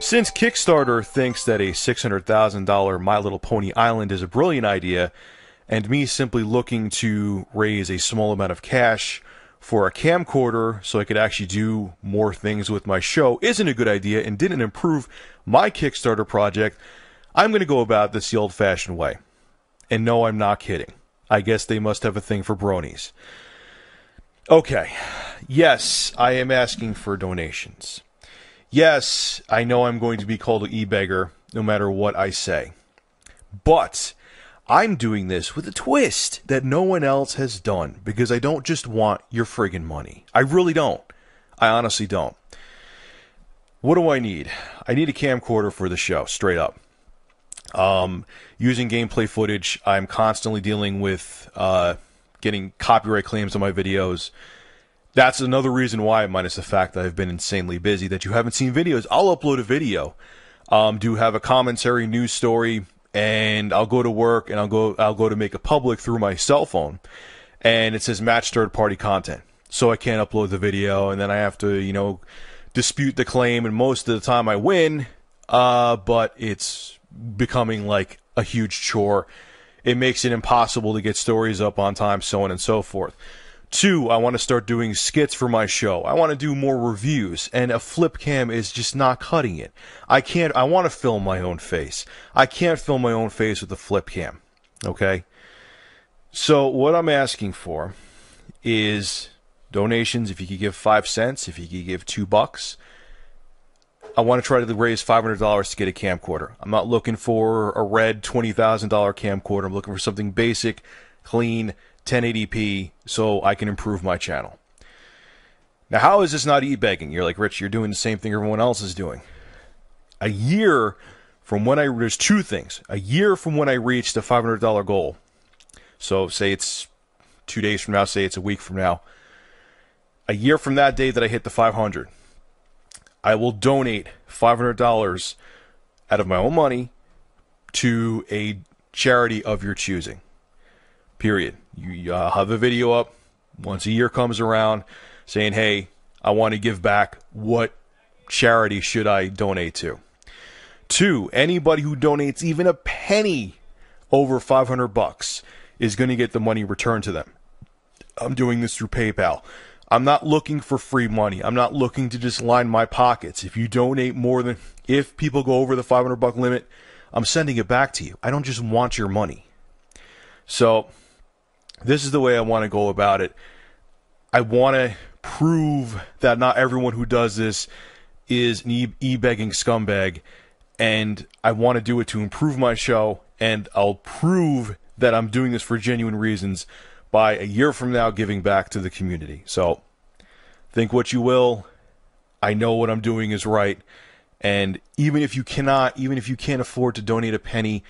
Since Kickstarter thinks that a $600,000 My Little Pony Island is a brilliant idea, and me simply looking to raise a small amount of cash for a camcorder so I could actually do more things with my show isn't a good idea and didn't improve my Kickstarter project, I'm going to go about this the old-fashioned way. And no, I'm not kidding. I guess they must have a thing for bronies. Okay, yes, I am asking for donations. Yes, I know I'm going to be called an e-beggar no matter what I say. But I'm doing this with a twist that no one else has done, because I don't just want your friggin' money. I really don't. I honestly don't. What do I need? I need a camcorder for the show, straight up. Using gameplay footage, I'm constantly dealing with getting copyright claims on my videos. That's another reason why, minus the fact that I've been insanely busy, that you haven't seen videos. I'll upload a video, do have a commentary news story, and I'll go to work, and I'll go to make it public through my cell phone, and it says match third-party content, so I can't upload the video, and then I have to, you know, dispute the claim, and most of the time I win, but it's becoming like a huge chore. It makes it impossible to get stories up on time, so on and so forth. 2, I want to start doing skits for my show. I want to do more reviews, and a flip cam is just not cutting it. I want to film my own face. I can't film my own face with a flip cam, okay? So what I'm asking for is donations. If you could give 5 cents, if you could give $2. I want to try to raise $500 to get a camcorder. I'm not looking for a red $20,000 camcorder. I'm looking for something basic, clean, 1080p, so I can improve my channel. Now, how is this not e-begging? You're like, Rich, you're doing the same thing everyone else is doing. A year from when there's two things. A year from when I reached the $500 goal. So say it's 2 days from now, say it's a week from now. A year from that day that I hit the 500, I will donate $500 out of my own money to a charity of your choosing. Period. You have a video up once a year comes around saying, hey, I want to give back. What charity should I donate to? 2, anybody who donates even a penny over $500 is going to get the money returned to them. I'm doing this through PayPal. I'm not looking for free money. I'm not looking to just line my pockets. If you donate more than, if people go over the $500 limit, I'm sending it back to you. I don't just want your money. So this is the way I want to go about it. I want to prove that not everyone who does this is an e-begging scumbag, and I want to do it to improve my show, and I'll prove that I'm doing this for genuine reasons by a year from now giving back to the community. So think what you will. I know what I'm doing is right, and even if you can't afford to donate a penny,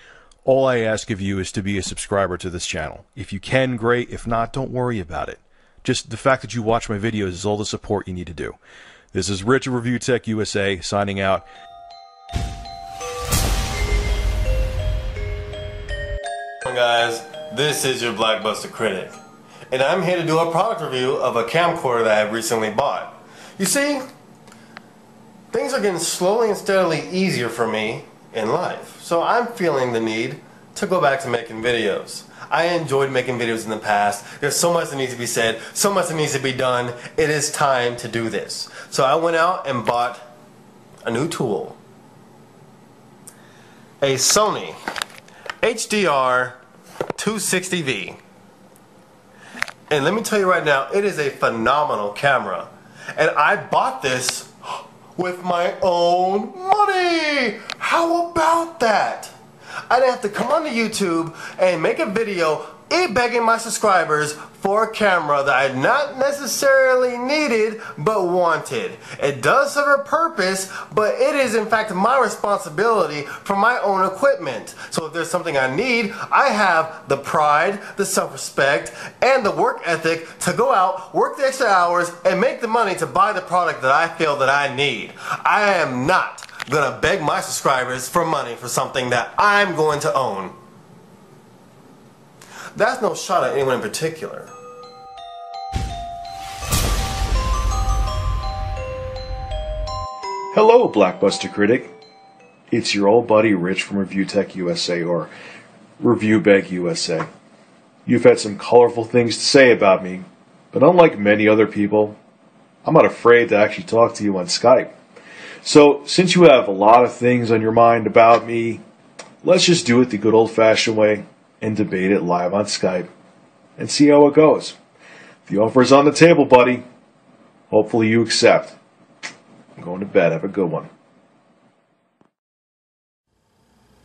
all I ask of you is to be a subscriber to this channel. If you can, great. If not, don't worry about it. Just the fact that you watch my videos is all the support you need to do. This is Rich of ReviewTechUSA signing out. Hey guys, this is your Blockbuster Critic, and I'm here to do a product review of a camcorder that I've recently bought. You see, things are getting slowly and steadily easier for me in life. So I'm feeling the need to go back to making videos. I enjoyed making videos in the past. There's so much that needs to be said, so much that needs to be done. It is time to do this. So I went out and bought a new tool. A Sony HDR-260V. And let me tell you right now, it is a phenomenal camera. And I bought this with my own money! How about that? I didn't have to come onto YouTube and make a video e-begging my subscribers for a camera that I not necessarily needed but wanted. It does serve a purpose, but it is in fact my responsibility for my own equipment. So if there's something I need, I have the pride, the self-respect, and the work ethic to go out, work the extra hours, and make the money to buy the product that I feel that I need. I am not gonna beg my subscribers for money for something that I'm going to own. That's no shot at anyone in particular. Hello, Blockbuster Critic. It's your old buddy Rich from ReviewTechUSA, or ReviewBegUSA. You've had some colorful things to say about me, but unlike many other people, I'm not afraid to actually talk to you on Skype. So, since you have a lot of things on your mind about me, let's just do it the good old-fashioned way and debate it live on Skype and see how it goes. The offer is on the table, buddy. Hopefully you accept. I'm going to bed. Have a good one.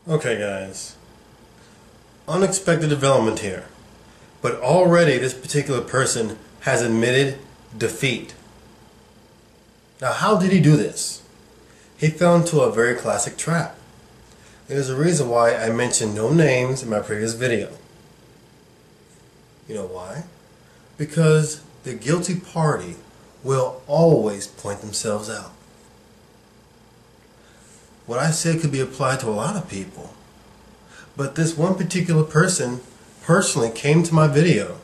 Okay, guys. Unexpected development here. But already this particular person has admitted defeat. Now, how did he do this? He fell into a very classic trap. There's a reason why I mentioned no names in my previous video. You know why? Because the guilty party will always point themselves out. What I said could be applied to a lot of people, but this one particular person personally came to my video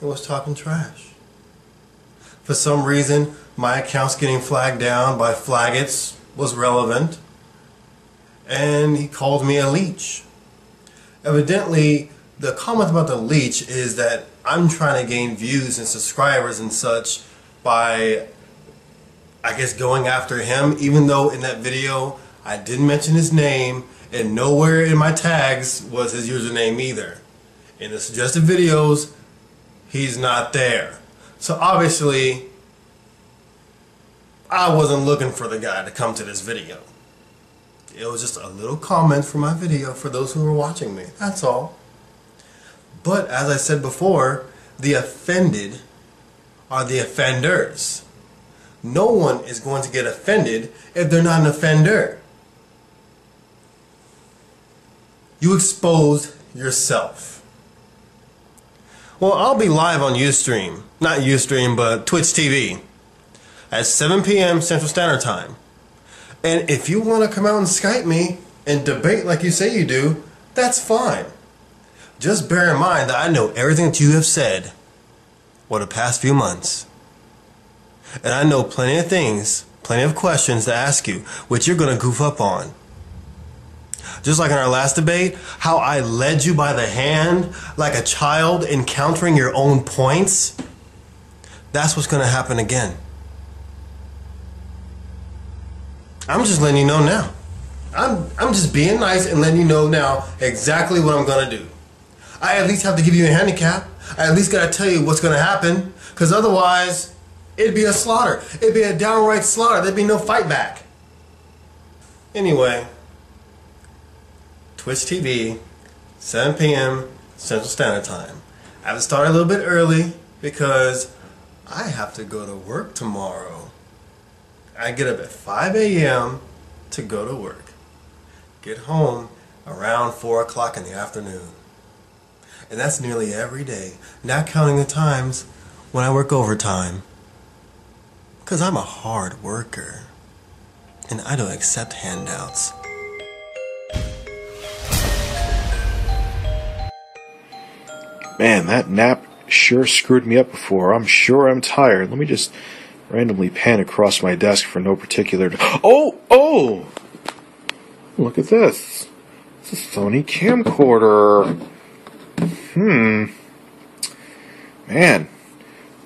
and was talking trash. For some reason, my account's getting flagged down by flaggets was relevant, and he called me a leech. Evidently, the comment about the leech is that I'm trying to gain views and subscribers and such by, I guess, going after him, even though in that video I didn't mention his name, and nowhere in my tags was his username either. In the suggested videos, he's not there. So obviously, I wasn't looking for the guy to come to this video. It was just a little comment for my video for those who were watching me, that's all. But as I said before, the offended are the offenders. No one is going to get offended if they're not an offender. You exposed yourself. Well, I'll be live on Ustream, not Ustream, but Twitch TV at 7 p.m. Central Standard Time. And if you want to come out and Skype me and debate like you say you do, that's fine. Just bear in mind that I know everything that you have said over the past few months. And I know plenty of things, plenty of questions to ask you, which you're going to goof up on. Just like in our last debate, how I led you by the hand like a child encountering your own points, that's what's going to happen again. I'm just letting you know now. I'm just being nice and letting you know now exactly what I'm going to do. I at least have to give you a handicap. I at least gotta tell you what's gonna happen, because otherwise, it'd be a slaughter. It'd be a downright slaughter. There'd be no fight back. Anyway, Twitch TV, 7 p.m. Central Standard Time. I have to start a little bit early because I have to go to work tomorrow. I get up at 5 a.m. to go to work. Get home around 4 o'clock in the afternoon. And that's nearly every day, not counting the times when I work overtime. Because I'm a hard worker, and I don't accept handouts. Man, that nap sure screwed me up before. I'm sure I'm tired. Let me just randomly pan across my desk for no particular... Oh! Look at this. It's a Sony camcorder. Man,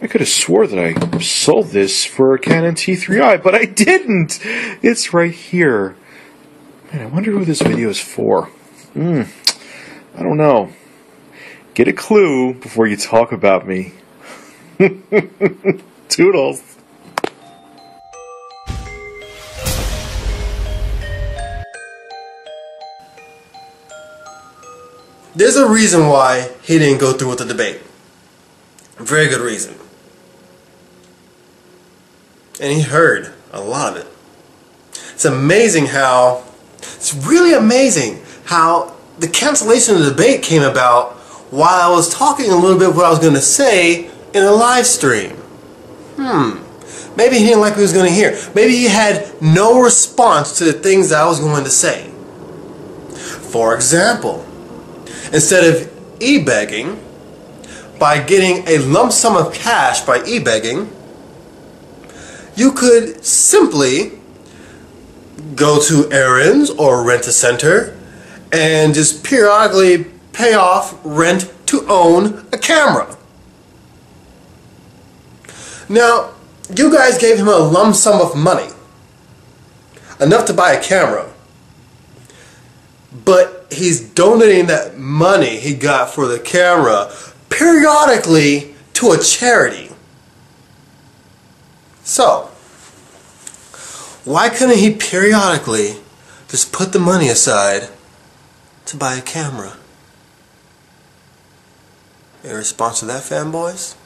I could have swore that I sold this for a Canon T3i, but I didn't! It's right here. Man, I wonder who this video is for. I don't know. Get a clue before you talk about me. Toodles. There's a reason why he didn't go through with the debate. A very good reason. And he heard a lot of it. It's really amazing how the cancellation of the debate came about while I was talking a little bit of what I was going to say in a live stream. Maybe he didn't like what he was going to hear. Maybe he had no response to the things that I was going to say. For example, instead of e-begging, by getting a lump sum of cash by e-begging, you could simply go to Aaron's or Rent-A-Center and just periodically pay off rent to own a camera. Now, you guys gave him a lump sum of money, enough to buy a camera, but he's donating that money he got for the camera periodically to a charity. So, why couldn't he periodically just put the money aside to buy a camera? In response to that, fanboys?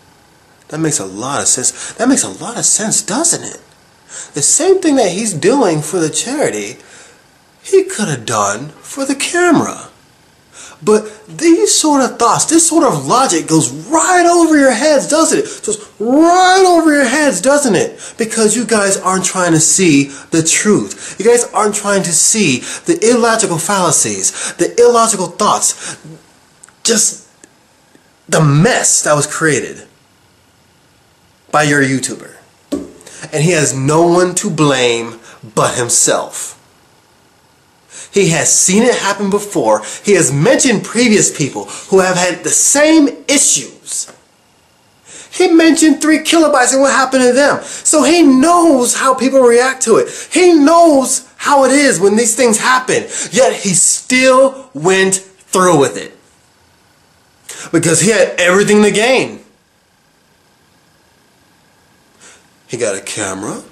That makes a lot of sense. That makes a lot of sense, doesn't it? The same thing that he's doing for the charity, he could have done for the camera. But these sort of thoughts, this sort of logic goes right over your heads, doesn't it? Just right over your heads, doesn't it? Because you guys aren't trying to see the truth. You guys aren't trying to see the illogical fallacies, the illogical thoughts, just the mess that was created by your YouTuber. And he has no one to blame but himself. He has seen it happen before. He has mentioned previous people who have had the same issues. He mentioned 3 kilobytes and what happened to them. So he knows how people react to it. He knows how it is when these things happen. Yet he still went through with it. Because he had everything to gain. He got a camera.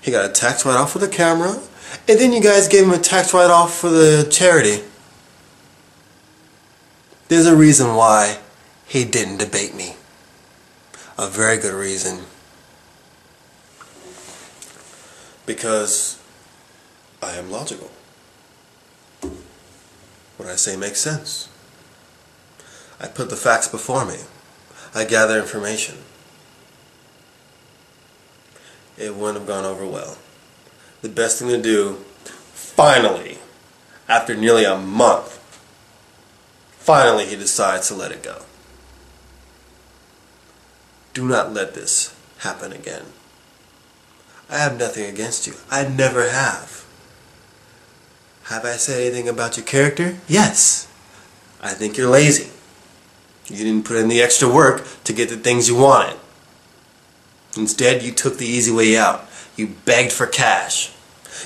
He got a tax write-off for the camera. And then you guys gave him a tax write-off for the charity. There's a reason why he didn't debate me. A very good reason. Because I am logical. What I say makes sense. I put the facts before me. I gather information. It wouldn't have gone over well. The best thing to do, finally, after nearly a month, finally he decides to let it go. Do not let this happen again. I have nothing against you. I never have. Have I said anything about your character? Yes. I think you're lazy. You didn't put in the extra work to get the things you wanted. Instead, you took the easy way out. You begged for cash.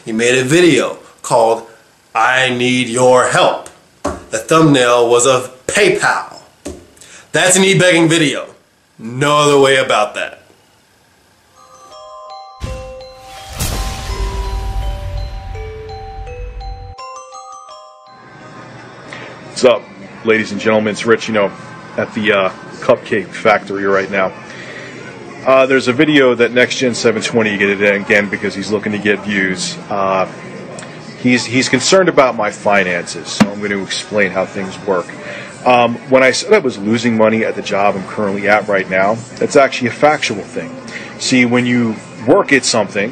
You made a video called, "I Need Your Help." The thumbnail was of PayPal. That's an e-begging video. No other way about that. What's up, ladies and gentlemen? It's Rich, at the Cupcake Factory right now. There's a video that NextGen720 did again because he's looking to get views. He's concerned about my finances, so I'm going to explain how things work. When I said I was losing money at the job I'm currently at right now, that's actually a factual thing. See, when you work at something,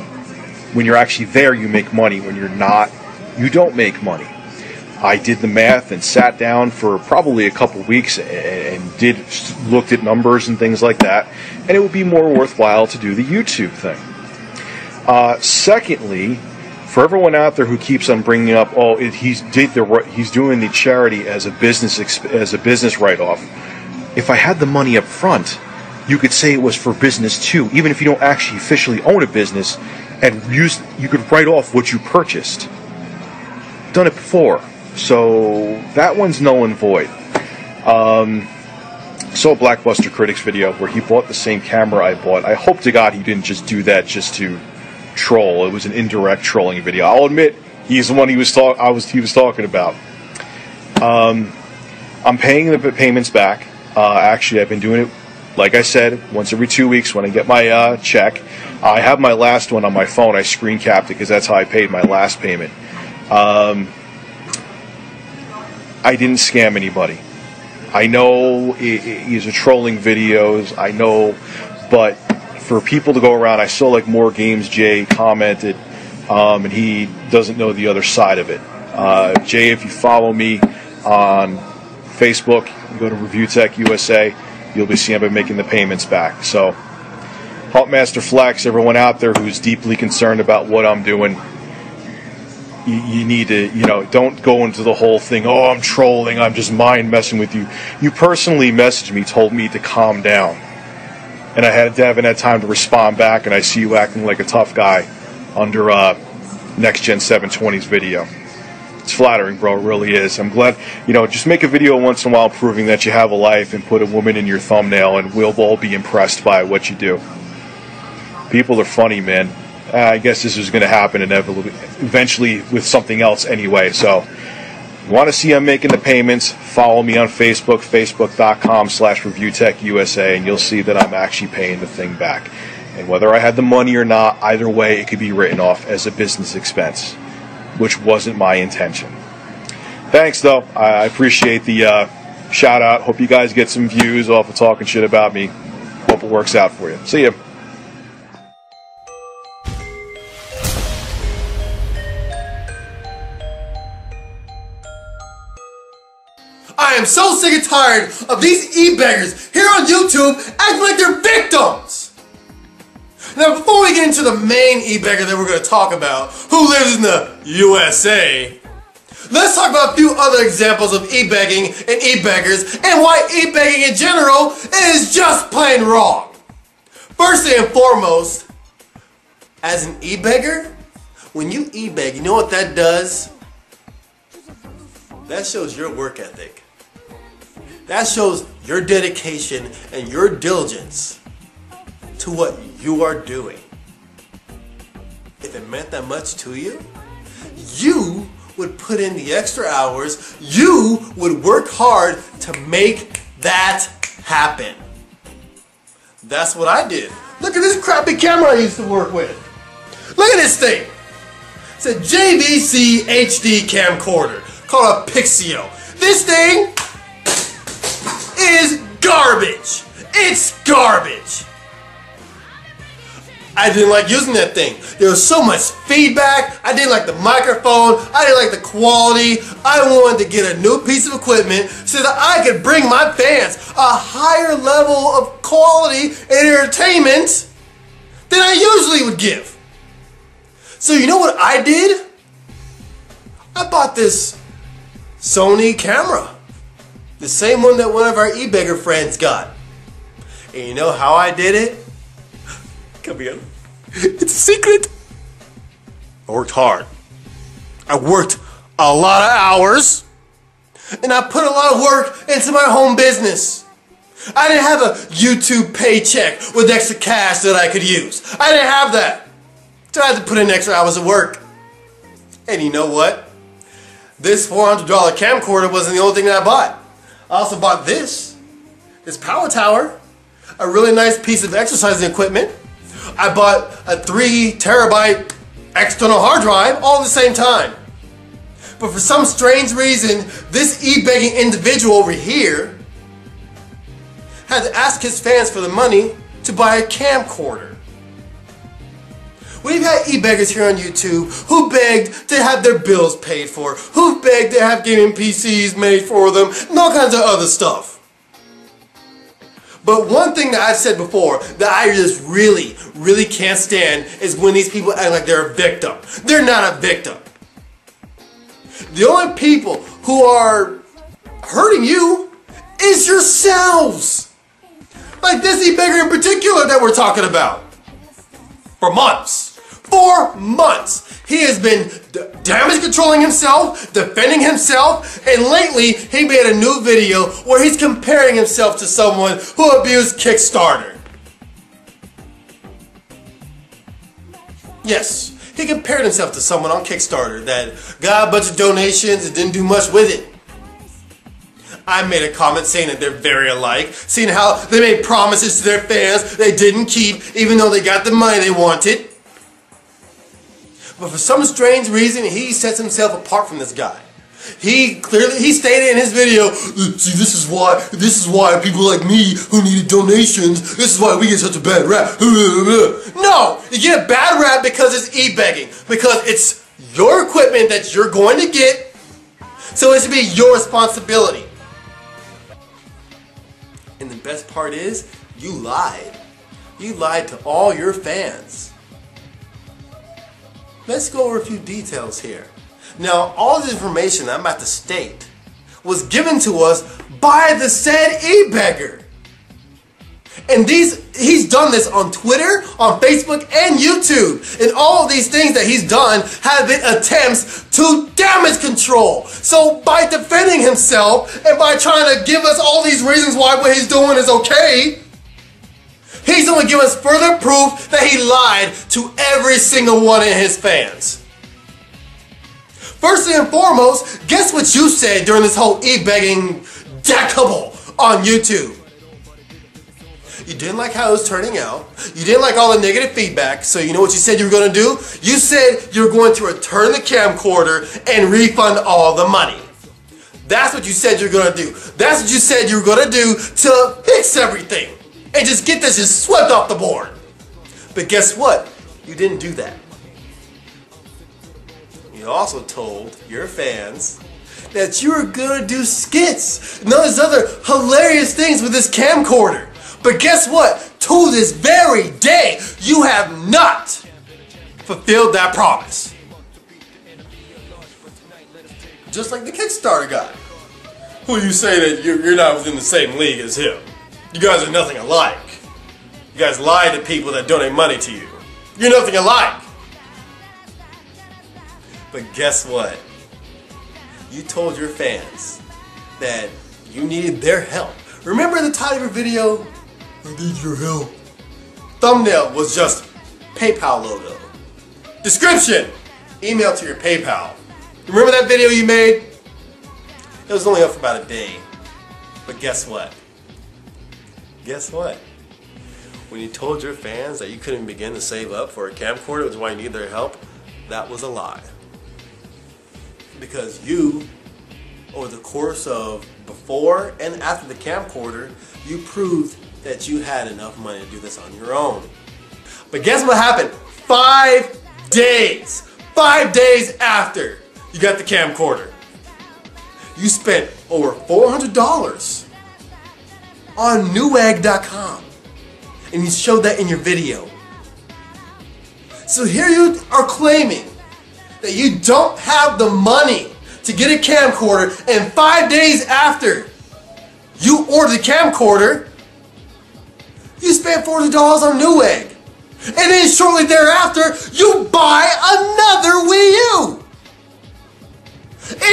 when you're actually there, you make money. When you're not, you don't make money. I did the math and sat down for probably a couple weeks and looked at numbers and things like that, and it would be more worthwhile to do the YouTube thing. Secondly, for everyone out there who keeps on bringing up, oh, he's doing the charity as a business write-off. If I had the money up front, you could say it was for business too, even if you don't actually officially own a business, and you could write off what you purchased. Done it before. So that one's null and void. So a Blockbuster Critics video where he bought the same camera I bought. I hope to God he didn't just do that just to troll. It was an indirect trolling video. I'll admit he's the one he was talking about. I'm paying the payments back. Actually, I've been doing it, like I said, once every 2 weeks when I get my check. I have my last one on my phone. I screen capped it because that's how I paid my last payment. I didn't scam anybody. I know these are trolling videos, I know, but for people to go around, I still like more games. Jay commented, and he doesn't know the other side of it. Jay, if you follow me on Facebook, you go to ReviewTechUSA, you'll be seeing I've been making the payments back. So, Hulkmaster Flex, everyone out there who's deeply concerned about what I'm doing, you need to, you know, don't go into the whole thing, oh, I'm trolling, I'm just mind messing with you. You personally messaged me, told me to calm down. And I haven't had time to respond back, and I see you acting like a tough guy under NextGen720's video. It's flattering, bro, it really is. I'm glad, you know, just make a video once in a while proving that you have a life and put a woman in your thumbnail, and we'll all be impressed by what you do. People are funny, man. I guess this is going to happen eventually with something else anyway, so... Want to see I'm making the payments, follow me on Facebook, facebook.com/ReviewTechUSA, and you'll see that I'm actually paying the thing back. And whether I had the money or not, either way, it could be written off as a business expense, which wasn't my intention. Thanks, though. I appreciate the shout-out. Hope you guys get some views off of talking shit about me. Hope it works out for you. See ya. I am so sick and tired of these e-beggars here on YouTube acting like they're victims! Now before we get into the main e-beggar that we're going to talk about, who lives in the USA, let's talk about a few other examples of e-begging and e-beggars and why e-begging in general is just plain wrong. First and foremost, as an e-beggar, when you e-beg, you know what that does? That shows your work ethic. That shows your dedication and your diligence to what you are doing. If it meant that much to you, you would put in the extra hours, you would work hard to make that happen. That's what I did. Look at this crappy camera I used to work with. Look at this thing. It's a JVC HD camcorder called a Pixio. This thing is garbage. It's garbage. I didn't like using that thing. There was so much feedback. I didn't like the microphone. I didn't like the quality. I wanted to get a new piece of equipment so that I could bring my fans a higher level of quality and entertainment than I usually would give. So you know what I did? I bought this Sony camera. The same one that one of our e-beggar friends got. And you know how I did it? Come here. It's a secret. I worked hard. I worked a lot of hours. And I put a lot of work into my home business. I didn't have a YouTube paycheck with extra cash that I could use. I didn't have that. So I had to put in extra hours of work. And you know what? This $400 camcorder wasn't the only thing that I bought. I also bought this power tower, a really nice piece of exercising equipment. I bought a 3 terabyte external hard drive all at the same time. But for some strange reason, this e-begging individual over here had to ask his fans for the money to buy a camcorder. We've had e-beggars here on YouTube who begged to have their bills paid for, who begged to have gaming PCs made for them, and all kinds of other stuff. But one thing that I've said before that I just really, really can't stand is when these people act like they're a victim. They're not a victim. The only people who are hurting you is yourselves. Like this e-beggar in particular that we're talking about. For months. 4 months. He has been damage controlling himself, defending himself, and lately he made a new video where he's comparing himself to someone who abused Kickstarter. Yes, he compared himself to someone on Kickstarter that got a bunch of donations and didn't do much with it. I made a comment saying that they're very alike, seeing how they made promises to their fans they didn't keep even though they got the money they wanted. But for some strange reason, he sets himself apart from this guy. He stated in his video, see, this is why people like me who needed donations, this is why we get such a bad rap. No, you get a bad rap because it's e-begging, because it's your equipment that you're going to get, so it should be your responsibility. And the best part is, you lied. You lied to all your fans. Let's go over a few details here. Now, all this information I'm about to state was given to us by the said e-beggar. And he's done this on Twitter, on Facebook, and YouTube. And all of these things that he's done have been attempts to damage control. So by defending himself and by trying to give us all these reasons why what he's doing is okay, he's only giving us further proof that he lied to every single one of his fans. First and foremost, guess what you said during this whole e-begging debacle on YouTube? You didn't like how it was turning out. You didn't like all the negative feedback. So you know what you said you were going to do? You said you were going to return the camcorder and refund all the money. That's what you said you were going to do. That's what you said you were going to do to fix everything and just get this just swept off the board. But guess what? You didn't do that. You also told your fans that you were going to do skits and all these other hilarious things with this camcorder. But guess what? To this very day, you have not fulfilled that promise. Just like the Kickstarter guy, who you say that you're not within the same league as him. You guys are nothing alike. You guys lie to people that donate money to you. You're nothing alike. But guess what? You told your fans that you needed their help. Remember the title of your video? I need your help. Thumbnail was just PayPal logo. Description, email to your PayPal. Remember that video you made? It was only up for about a day. But guess what? Guess what? When you told your fans that you couldn't begin to save up for a camcorder, which is why you need their help, that was a lie. Because you, over the course of before and after the camcorder, you proved that you had enough money to do this on your own. But guess what happened? 5 days! 5 days after you got the camcorder, you spent over $400 on Newegg.com, and you showed that in your video. So here you are claiming that you don't have the money to get a camcorder, and 5 days after you ordered the camcorder, you spent $40 on Newegg. And then shortly thereafter, you buy another Wii U.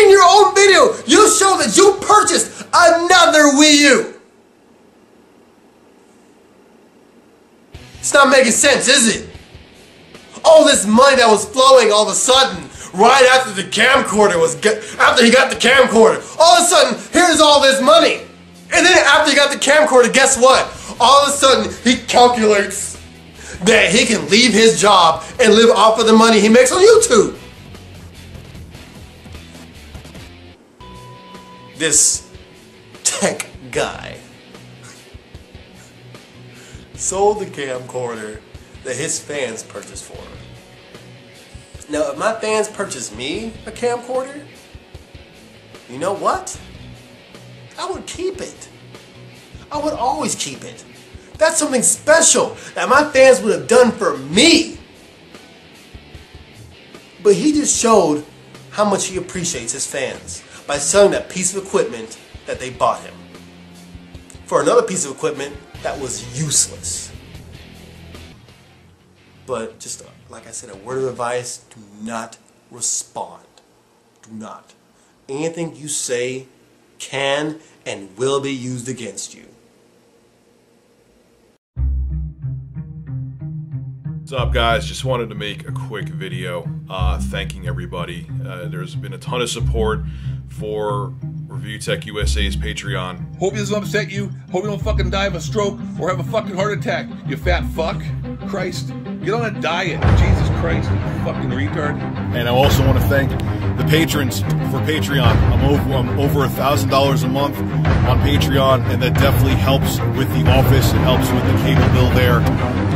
In your own video, you show that you purchased another Wii U. It's not making sense, is it? All this money that was flowing all of a sudden, right after the camcorder was, after he got the camcorder, all of a sudden, here's all this money. And then after he got the camcorder, guess what? All of a sudden, he calculates that he can leave his job and live off of the money he makes on YouTube. This tech guy sold the camcorder that his fans purchased for him. Now, if my fans purchased me a camcorder, you know what? I would keep it. I would always keep it. That's something special that my fans would have done for me. But he just showed how much he appreciates his fans by selling that piece of equipment that they bought him for another piece of equipment that was useless. But just like I said, a word of advice, do not respond. Do not. Anything you say can and will be used against you. What's up, guys? Just wanted to make a quick video thanking everybody. There's been a ton of support for ReviewTechUSA's Patreon. Hope this doesn't upset you. Hope you don't fucking die of a stroke or have a fucking heart attack, you fat fuck. Christ. Get on a diet, Jesus Christ, fucking retard. And I also want to thank the patrons for Patreon. I'm over $1,000 a month on Patreon, and that definitely helps with the office. It helps with the cable bill there.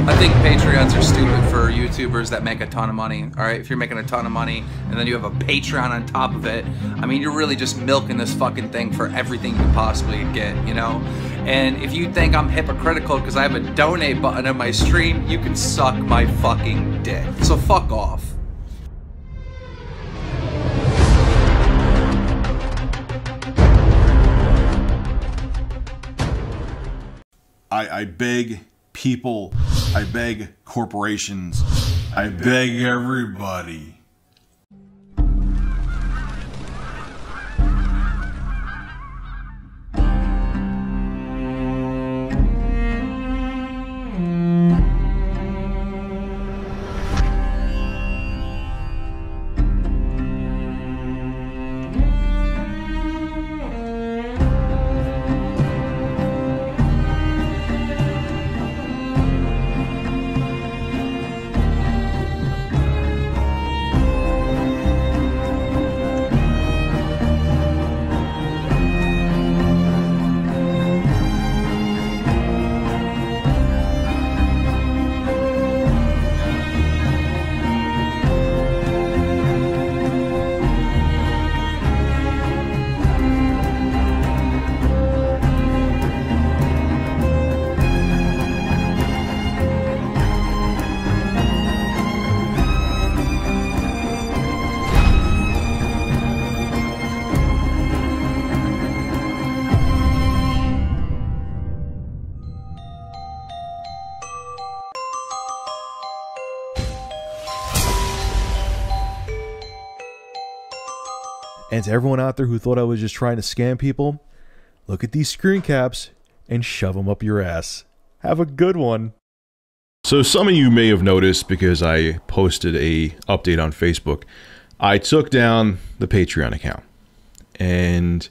I think Patreons are stupid for YouTubers that make a ton of money. All right, if you're making a ton of money and then you have a Patreon on top of it, I mean, you're really just milking this fucking thing for everything you can possibly get, you know? And if you think I'm hypocritical because I have a donate button on my stream, you can suck my fucking dick. So fuck off. I beg people, I beg corporations, I beg everybody. And to everyone out there who thought I was just trying to scam people, look at these screen caps and shove them up your ass. Have a good one. So some of you may have noticed, because I posted an update on Facebook, I took down the Patreon account. And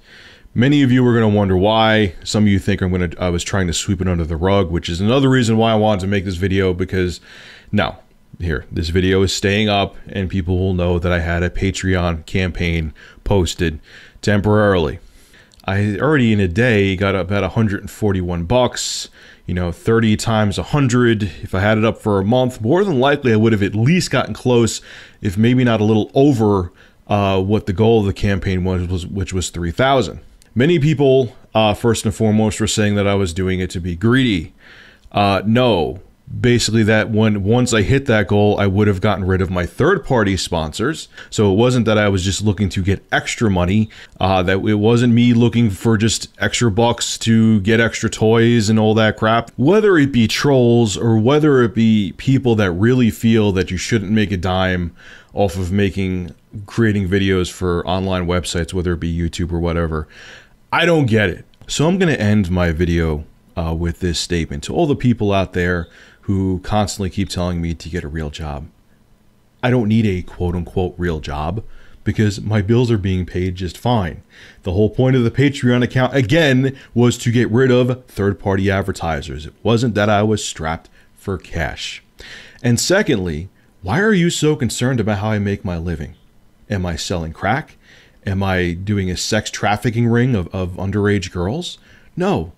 many of you were going to wonder why. Some of you think I was trying to sweep it under the rug, which is another reason why I wanted to make this video, because no. Here, this video is staying up and people will know that I had a Patreon campaign posted temporarily. I already in a day got up at 141 bucks, you know, 30 times 100. If I had it up for a month, more than likely I would have at least gotten close, if maybe not a little over what the goal of the campaign was, which was 3,000. Many people, first and foremost, were saying that I was doing it to be greedy. No. Basically, that once I hit that goal, I would have gotten rid of my third-party sponsors. So it wasn't that I was just looking to get extra money. That it wasn't me looking for just extra bucks to get extra toys and all that crap. Whether it be trolls or whether it be people that really feel that you shouldn't make a dime off of creating videos for online websites, whether it be YouTube or whatever, I don't get it. So I'm going to end my video with this statement to all the people out there who constantly keep telling me to get a real job. I don't need a quote-unquote real job because my bills are being paid just fine. The whole point of the Patreon account, again, was to get rid of third-party advertisers. It wasn't that I was strapped for cash. And secondly, why are you so concerned about how I make my living? Am I selling crack? Am I doing a sex trafficking ring of underage girls? No.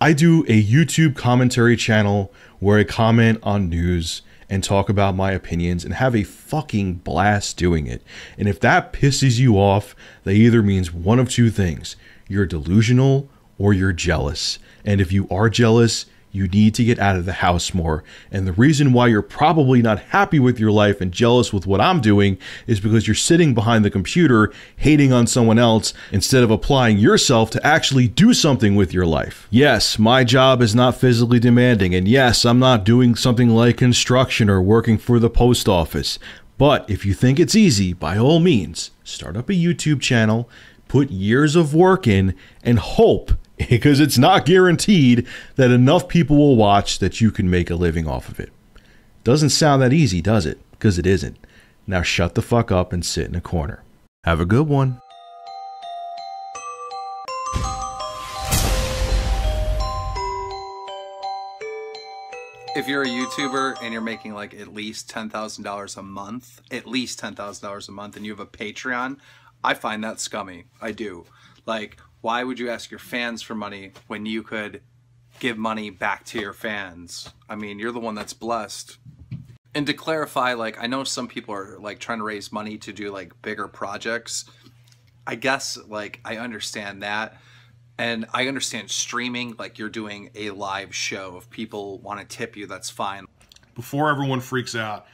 I do a YouTube commentary channel where I comment on news and talk about my opinions and have a fucking blast doing it. And if that pisses you off, that either means one of two things. You're delusional or you're jealous. And if you are jealous, you need to get out of the house more. And the reason why you're probably not happy with your life and jealous with what I'm doing is because you're sitting behind the computer hating on someone else instead of applying yourself to actually do something with your life. Yes, my job is not physically demanding. And yes, I'm not doing something like construction or working for the post office. But if you think it's easy, by all means, start up a YouTube channel, put years of work in, and hope, because it's not guaranteed, that enough people will watch that you can make a living off of it. Doesn't sound that easy, does it? Because it isn't. Now shut the fuck up and sit in a corner. Have a good one. If you're a YouTuber and you're making like at least $10,000 a month, and you have a Patreon, I find that scummy. I do. Like, why would you ask your fans for money when you could give money back to your fans? I mean, you're the one that's blessed. And to clarify, like, I know some people are like trying to raise money to do like bigger projects. I guess like I understand that. And I understand streaming, like you're doing a live show. If people want to tip you, that's fine. Before everyone freaks out,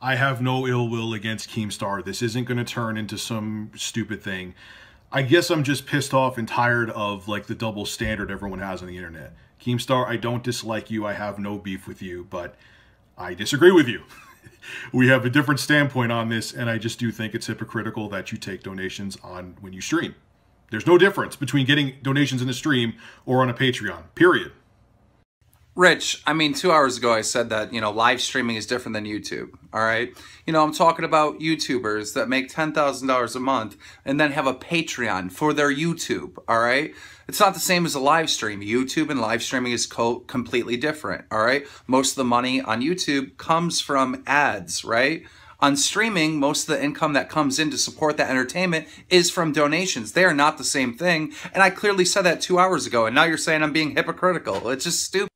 I have no ill will against Keemstar. This isn't going to turn into some stupid thing. I guess I'm just pissed off and tired of like the double standard everyone has on the internet. Keemstar, I don't dislike you. I have no beef with you, but I disagree with you. We have a different standpoint on this, and I just do think it's hypocritical that you take donations on when you stream. There's no difference between getting donations in a stream or on a Patreon, period. Rich, I mean, 2 hours ago I said that, you know, live streaming is different than YouTube, all right? You know, I'm talking about YouTubers that make $10,000 a month and then have a Patreon for their YouTube, all right? It's not the same as a live stream. YouTube and live streaming is completely different, all right? Most of the money on YouTube comes from ads, right? On streaming, most of the income that comes in to support that entertainment is from donations. They are not the same thing, and I clearly said that 2 hours ago, and now you're saying I'm being hypocritical. It's just stupid.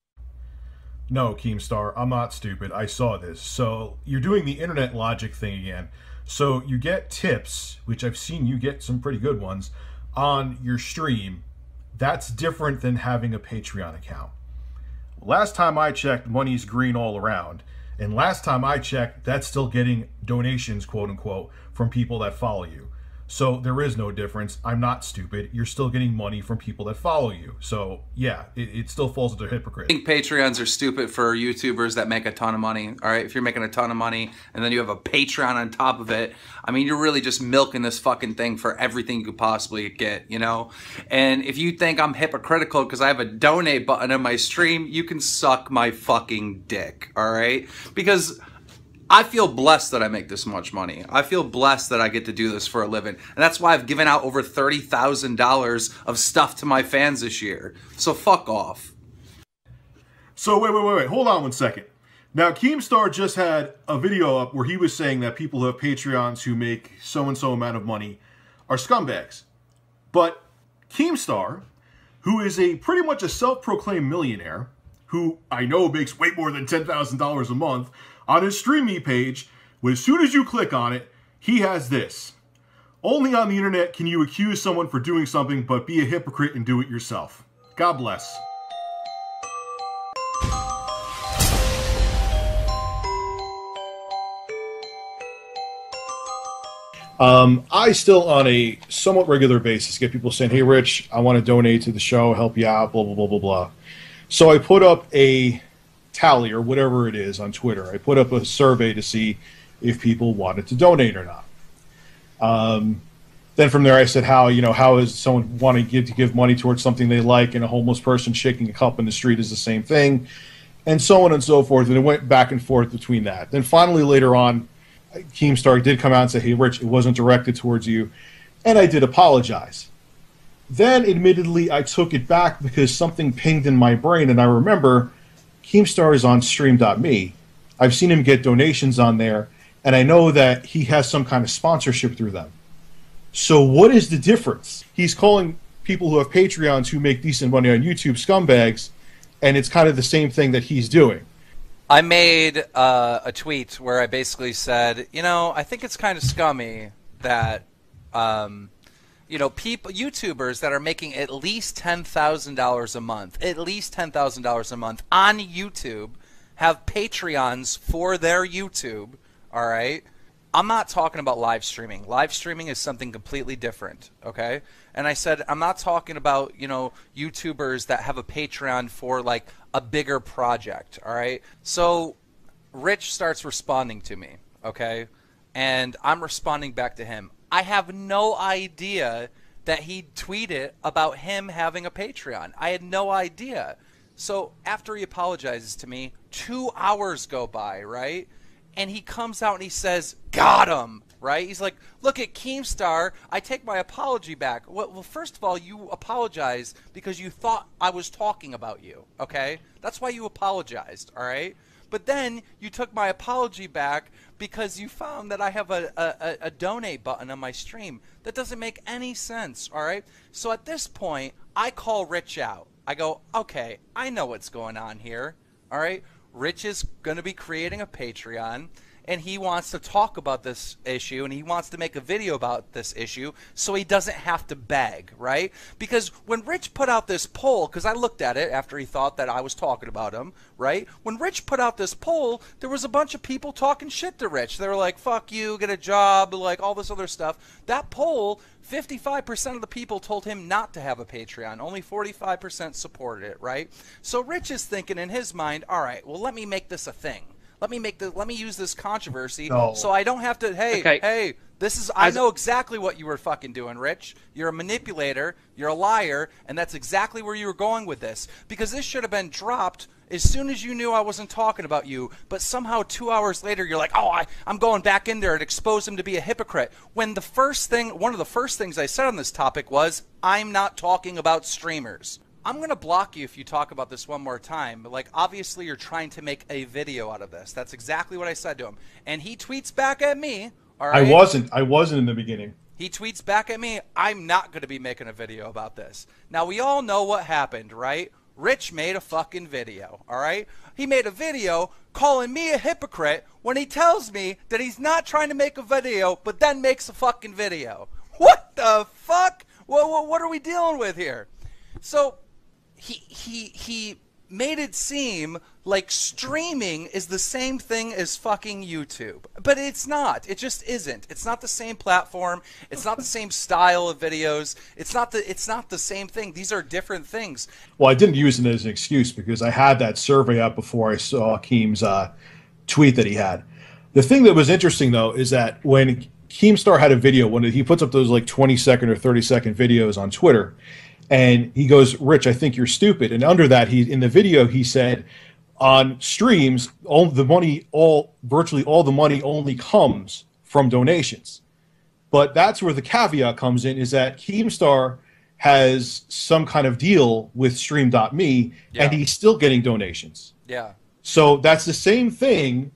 No, Keemstar, I'm not stupid. I saw this. So you're doing the internet logic thing again. So you get tips, which I've seen you get some pretty good ones, on your stream. That's different than having a Patreon account. Last time I checked, money's green all around. And last time I checked, that's still getting donations, quote unquote, from people that follow you. So there is no difference. I'm not stupid. You're still getting money from people that follow you. So yeah, it still falls into hypocrisy. I think Patreons are stupid for YouTubers that make a ton of money. All right, if you're making a ton of money and then you have a Patreon on top of it, I mean, you're really just milking this fucking thing for everything you could possibly get, you know? And if you think I'm hypocritical because I have a donate button on my stream, you can suck my fucking dick, all right? Because I feel blessed that I make this much money. I feel blessed that I get to do this for a living. And that's why I've given out over $30,000 of stuff to my fans this year. So fuck off. So wait. Hold on 1 second. Now, Keemstar just had a video up where he was saying that people who have Patreons who make so-and-so amount of money are scumbags. But Keemstar, who is a pretty much a self-proclaimed millionaire, who I know makes way more than $10,000 a month, on his Stream.me page, when as soon as you click on it, he has this. Only on the internet can you accuse someone for doing something, but be a hypocrite and do it yourself. God bless. I still, on a somewhat regular basis, get people saying, hey, Rich, I want to donate to the show, help you out, blah, blah, blah, blah, blah. So I put up a tally or whatever it is on Twitter. I put up a survey to see if people wanted to donate or not. Then from there I said, how is someone wanting to give money towards something they like, and a homeless person shaking a cup in the street is the same thing, and so on and so forth. And it went back and forth between that. Then finally later on, Keemstar did come out and say, hey, Rich, it wasn't directed towards you. And I did apologize. Then admittedly I took it back because something pinged in my brain, and I remember Keemstar is on Stream.me. I've seen him get donations on there, and I know that he has some kind of sponsorship through them. So what is the difference? He's calling people who have Patreons who make decent money on YouTube scumbags, and it's kind of the same thing that he's doing. I made a tweet where I basically said, you know, I think it's kind of scummy that you know, people, YouTubers that are making at least $10,000 a month, on YouTube, have Patreons for their YouTube, all right? I'm not talking about live streaming. Live streaming is something completely different, okay? And I said, I'm not talking about, you know, YouTubers that have a Patreon for, like, a bigger project, all right? So Rich starts responding to me, okay? And I'm responding back to him. I have no idea that he tweeted about him having a Patreon. I had no idea. So after he apologizes to me, 2 hours go by, right? And he comes out and he says, got him, right? He's like, look at Keemstar, I take my apology back. Well, first of all, you apologized because you thought I was talking about you, okay? That's why you apologized, all right? But then you took my apology back because you found that I have a donate button on my stream. That doesn't make any sense, all right? So at this point, I call Rich out. I go, okay, I know what's going on here, all right? Rich is going to be creating a Patreon, and he wants to talk about this issue, and he wants to make a video about this issue so he doesn't have to beg, right? Because when Rich put out this poll, because I looked at it after he thought that I was talking about him, right? When Rich put out this poll, there was a bunch of people talking shit to Rich. They were like, fuck you, get a job, like all this other stuff. That poll, 55% of the people told him not to have a Patreon. Only 45% supported it, right? So Rich is thinking in his mind, all right, well, let me make this a thing. Let me use this controversy so I don't have to. Hey, okay. Hey, this is. I know exactly what you were fucking doing, Rich. You're a manipulator. You're a liar, and that's exactly where you were going with this. Because this should have been dropped as soon as you knew I wasn't talking about you. But somehow 2 hours later, you're like, oh, I'm going back in there and expose him to be a hypocrite. When the first thing, one of the first things I said on this topic was, I'm not talking about streamers. I'm going to block you if you talk about this one more time. Like, obviously, you're trying to make a video out of this. That's exactly what I said to him. And he tweets back at me. All right? I wasn't in the beginning. He tweets back at me. I'm not going to be making a video about this. Now, we all know what happened, right? Rich made a fucking video, all right? He made a video calling me a hypocrite when he tells me that he's not trying to make a video, but then makes a fucking video. What the fuck? What are we dealing with here? So... He made it seem like streaming is the same thing as fucking YouTube. But it's not. It just isn't. It's not the same platform. It's not the same style of videos. It's not the same thing. These are different things. Well, I didn't use it as an excuse because I had that survey up before I saw Keem's tweet that he had. The thing that was interesting, though, is that when Keemstar had a video, when he puts up those like 20-second or 30-second videos on Twitter, and he goes, Rich, I think you're stupid. And under that, he in the video, he said, on streams, virtually all the money only comes from donations. But that's where the caveat comes in, is that Keemstar has some kind of deal with Stream.me, yeah, and he's still getting donations. Yeah. So that's the same thing,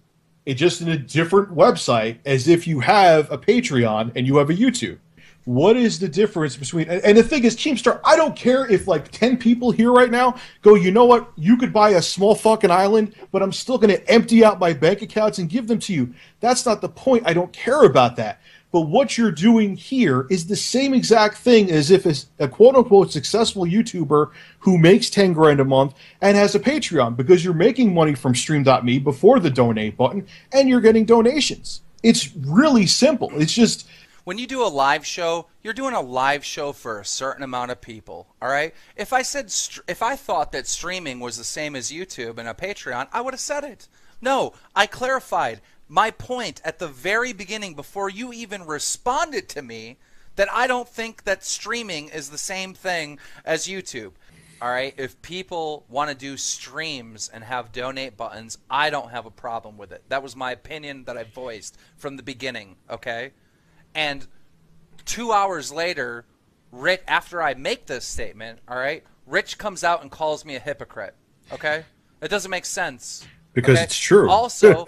it's just in a different website, as if you have a Patreon and you have a YouTube. What is the difference between, and the thing is, Keemstar, I don't care if like 10 people here right now go, you know what, you could buy a small fucking island, but I'm still going to empty out my bank accounts and give them to you. That's not the point. I don't care about that. But what you're doing here is the same exact thing as if a quote-unquote successful YouTuber who makes 10 grand a month and has a Patreon, because you're making money from Stream.me before the donate button, and you're getting donations. It's really simple. It's just... When you do a live show, you're doing a live show for a certain amount of people, all right? If I said if I thought that streaming was the same as YouTube and a Patreon, I would have said it. No, I clarified my point at the very beginning before you even responded to me that I don't think that streaming is the same thing as YouTube. All right, if people want to do streams and have donate buttons, I don't have a problem with it. That was my opinion that I voiced from the beginning, okay? And 2 hours later, Rich, after I make this statement, all right, Rich comes out and calls me a hypocrite, okay? It doesn't make sense. Because okay? It's true. Also,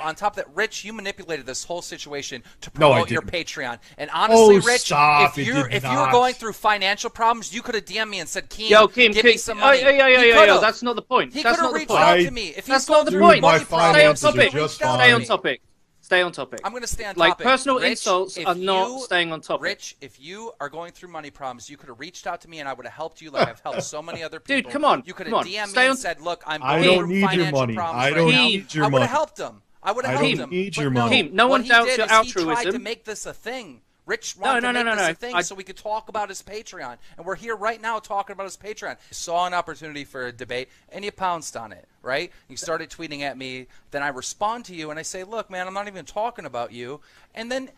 on top of that, Rich, you manipulated this whole situation to promote your Patreon. And honestly, Rich, stop. if you were going through financial problems, you could have DM'd me and said, Keem, give me some money. Yo, that's not the point. He could have reached out to me. That's not the point. Stay on topic. Stay on topic. Stay on topic. I'm going to stay on topic. Like, personal insults are not staying on topic. Rich, if you are going through money problems, you could have reached out to me and I would have helped you like I've helped so many other people. Dude, come on. You could have DM'd me and said, look, I'm going through financial problems right now. I don't need your money. I would have helped him. I would have helped him. I don't need your money. No one doubts your altruism. He tried to make this a thing. Rich wanted to make this a thing so we could talk about his Patreon. And we're here right now talking about his Patreon. You saw an opportunity for a debate, and you pounced on it, right? You started tweeting at me. Then I respond to you, and I say, look, man, I'm not even talking about you. And then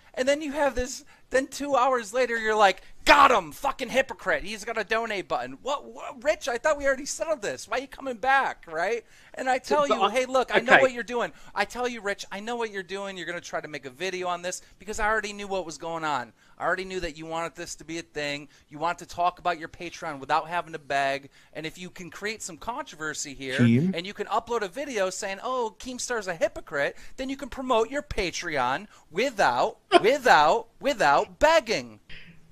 you have this – then 2 hours later, you're like, got him, fucking hypocrite. He's got a donate button. What, Rich, I thought we already settled this. Why are you coming back, right? And I tell you, hey, look, I know what you're doing. I tell you, Rich, I know what you're doing. You're going to try to make a video on this because I already knew what was going on. I already knew that you wanted this to be a thing. You want to talk about your Patreon without having to beg. And if you can create some controversy here and you can upload a video saying, oh, Keemstar's a hypocrite, then you can promote your Patreon without begging.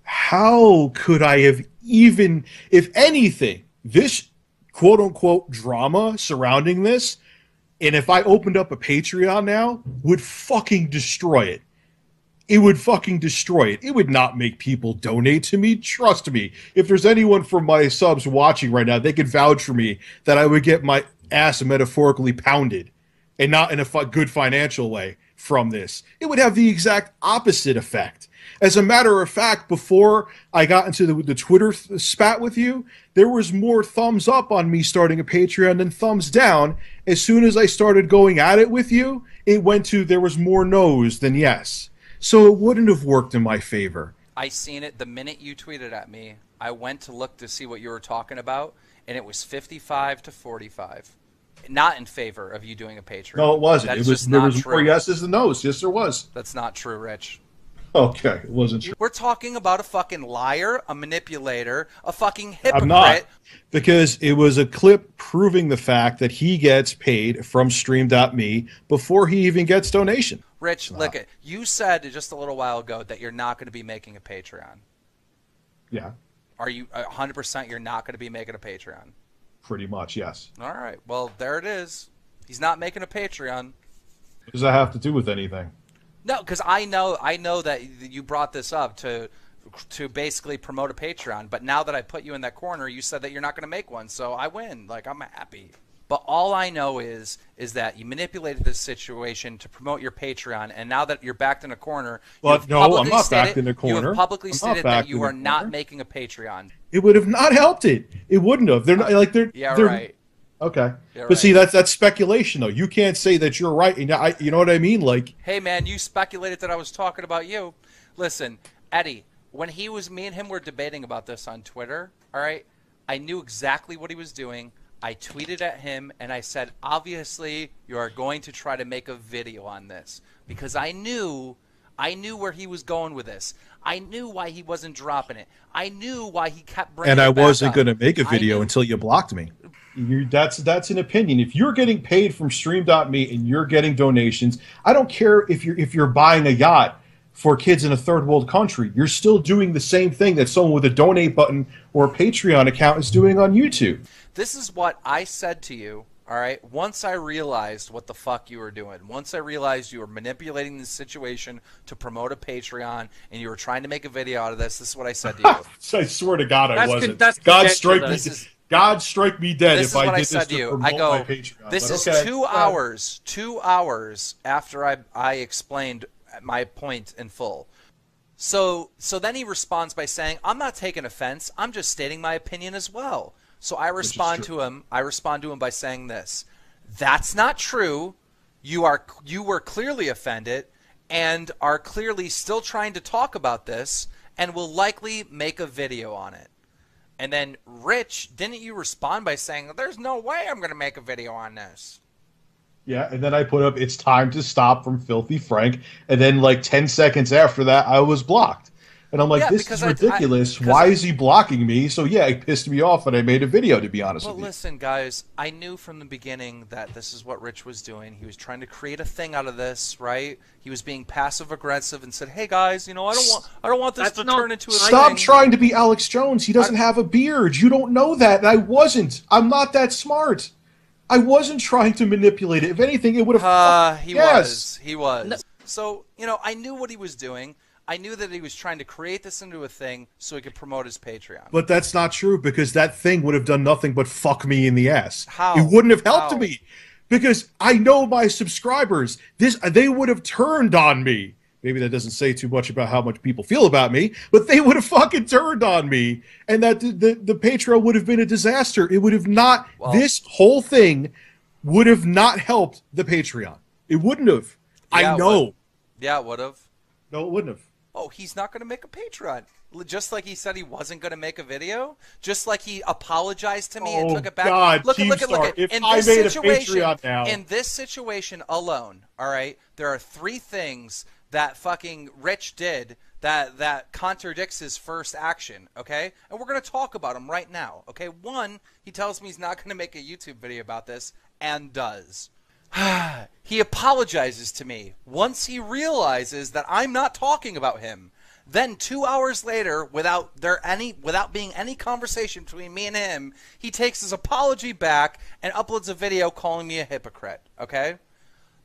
How could I have even, if anything, this quote-unquote drama surrounding this And if I opened up a Patreon now, would fucking destroy it. It would fucking destroy it. It would not make people donate to me. Trust me. If there's anyone from my subs watching right now, they could vouch for me that I would get my ass metaphorically pounded, and not in a good financial way from this. It would have the exact opposite effect. As a matter of fact, before I got into the Twitter spat with you, there was more thumbs up on me starting a Patreon than thumbs down. As soon as I started going at it with you, it went to there was more no's than yes. So it wouldn't have worked in my favor. I seen it the minute you tweeted at me. I went to look to see what you were talking about, and it was 55 to 45. Not in favor of you doing a Patreon. No, it wasn't. It was, there was more yeses than no's. Yes, there was. That's not true, Rich. Okay, it wasn't true. We're talking about a fucking liar, a manipulator, a fucking hypocrite. I'm not, because it was a clip proving the fact that he gets paid from Stream.me before he even gets donation. Rich, look it. You said just a little while ago that you're not going to be making a Patreon. Yeah. Are you 100% you're not going to be making a Patreon? Pretty much, yes. All right. Well, there it is. He's not making a Patreon. What does that have to do with anything? No, because I know that you brought this up to basically promote a Patreon. But now that I put you in that corner, you said that you're not going to make one, so I win. Like, I'm happy. But all I know is that you manipulated this situation to promote your Patreon, and now that you're backed in a corner, but no, I'm not backed in a corner. You have publicly stated that you are not making a Patreon. It would have not helped it. It wouldn't have. They're not like they're. Yeah, right. Okay, but see, that's speculation though. You can't say that you're right. You know what I mean? Like, hey man, you speculated that I was talking about you. Listen, Eddie, when me and him were debating about this on Twitter, all right, I knew exactly what he was doing. I tweeted at him and I said, obviously, you are going to try to make a video on this, because I knew where he was going with this. I knew why he wasn't dropping it. I knew why he kept bringing it back up. And I wasn't going to make a video until you blocked me. That's an opinion. If you're getting paid from Stream.me and you're getting donations, I don't care if you're buying a yacht for kids in a third world country. You're still doing the same thing that someone with a donate button or a Patreon account is doing on YouTube. This is what I said to you, all right, once I realized what the fuck you were doing, once I realized you were manipulating this situation to promote a Patreon and you were trying to make a video out of this, this is what I said to you. I swear to God I wasn't. God strike me dead if I did this to promote my Patreon. This is 2 hours, 2 hours after I explained my point in full. So then he responds by saying, I'm not taking offense, I'm just stating my opinion as well. So I respond to him by saying this. That's not true. You were clearly offended and are clearly still trying to talk about this and will likely make a video on it. And then, Rich, didn't you respond by saying, there's no way I'm going to make a video on this? Yeah, and then I put up, it's time to stop from Filthy Frank. And then like 10 seconds after that, I was blocked. And I'm like, yeah, this is ridiculous. Why is he blocking me? So, yeah, it pissed me off, and I made a video, to be honest with you. Well, listen, guys, I knew from the beginning that this is what Rich was doing. He was trying to create a thing out of this, right? He was being passive-aggressive and said, hey, guys, you know, I don't want this to turn into a thing. Stop trying to be Alex Jones. He doesn't have a beard. You don't know that, and I wasn't. I'm not that smart. I wasn't trying to manipulate it. If anything, it would have... He was. No. So, you know, I knew what he was doing. I knew that he was trying to create this into a thing so he could promote his Patreon. But that's not true, because that thing would have done nothing but fuck me in the ass. How? It wouldn't have helped me, because I know my subscribers. They would have turned on me. Maybe that doesn't say too much about how much people feel about me, but they would have fucking turned on me, and that the Patreon would have been a disaster. It would have not. Well, this whole thing would have not helped the Patreon. It wouldn't have. Yeah, I know. It would have. No, it wouldn't have. Oh, he's not going to make a Patreon. Just like he said he wasn't going to make a video. Just like he apologized to me and took it back. God, look. If I made a Patreon now. In this situation alone, all right, there are 3 things that fucking Rich did that contradicts his first action, okay? And we're going to talk about them right now, okay? 1, he tells me he's not going to make a YouTube video about this and does. He apologizes to me once he realizes that I'm not talking about him. Then 2 hours later, without being any conversation between me and him, he takes his apology back and uploads a video calling me a hypocrite. Okay?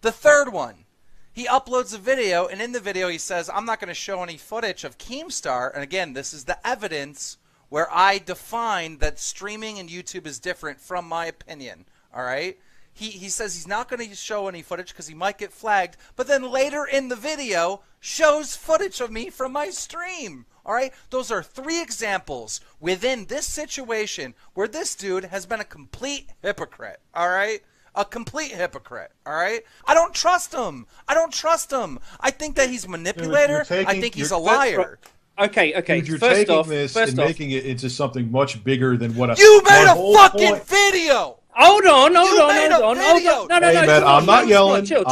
The third one, he uploads a video, and in the video he says, I'm not going to show any footage of Keemstar. And again, this is the evidence where I define that streaming and YouTube is different from my opinion. All right? He says he's not going to show any footage because he might get flagged, but then later in the video shows footage of me from my stream. All right? Those are three examples within this situation where this dude has been a complete hypocrite. All right? A complete hypocrite. All right? I don't trust him. I don't trust him. I think that he's a manipulator. I think he's a liar. Okay, okay. Dude, you're first off, making it into something much bigger than what I... You made a fucking video! Hold on, hold on. No, hey, man, I'm not yelling. Chill.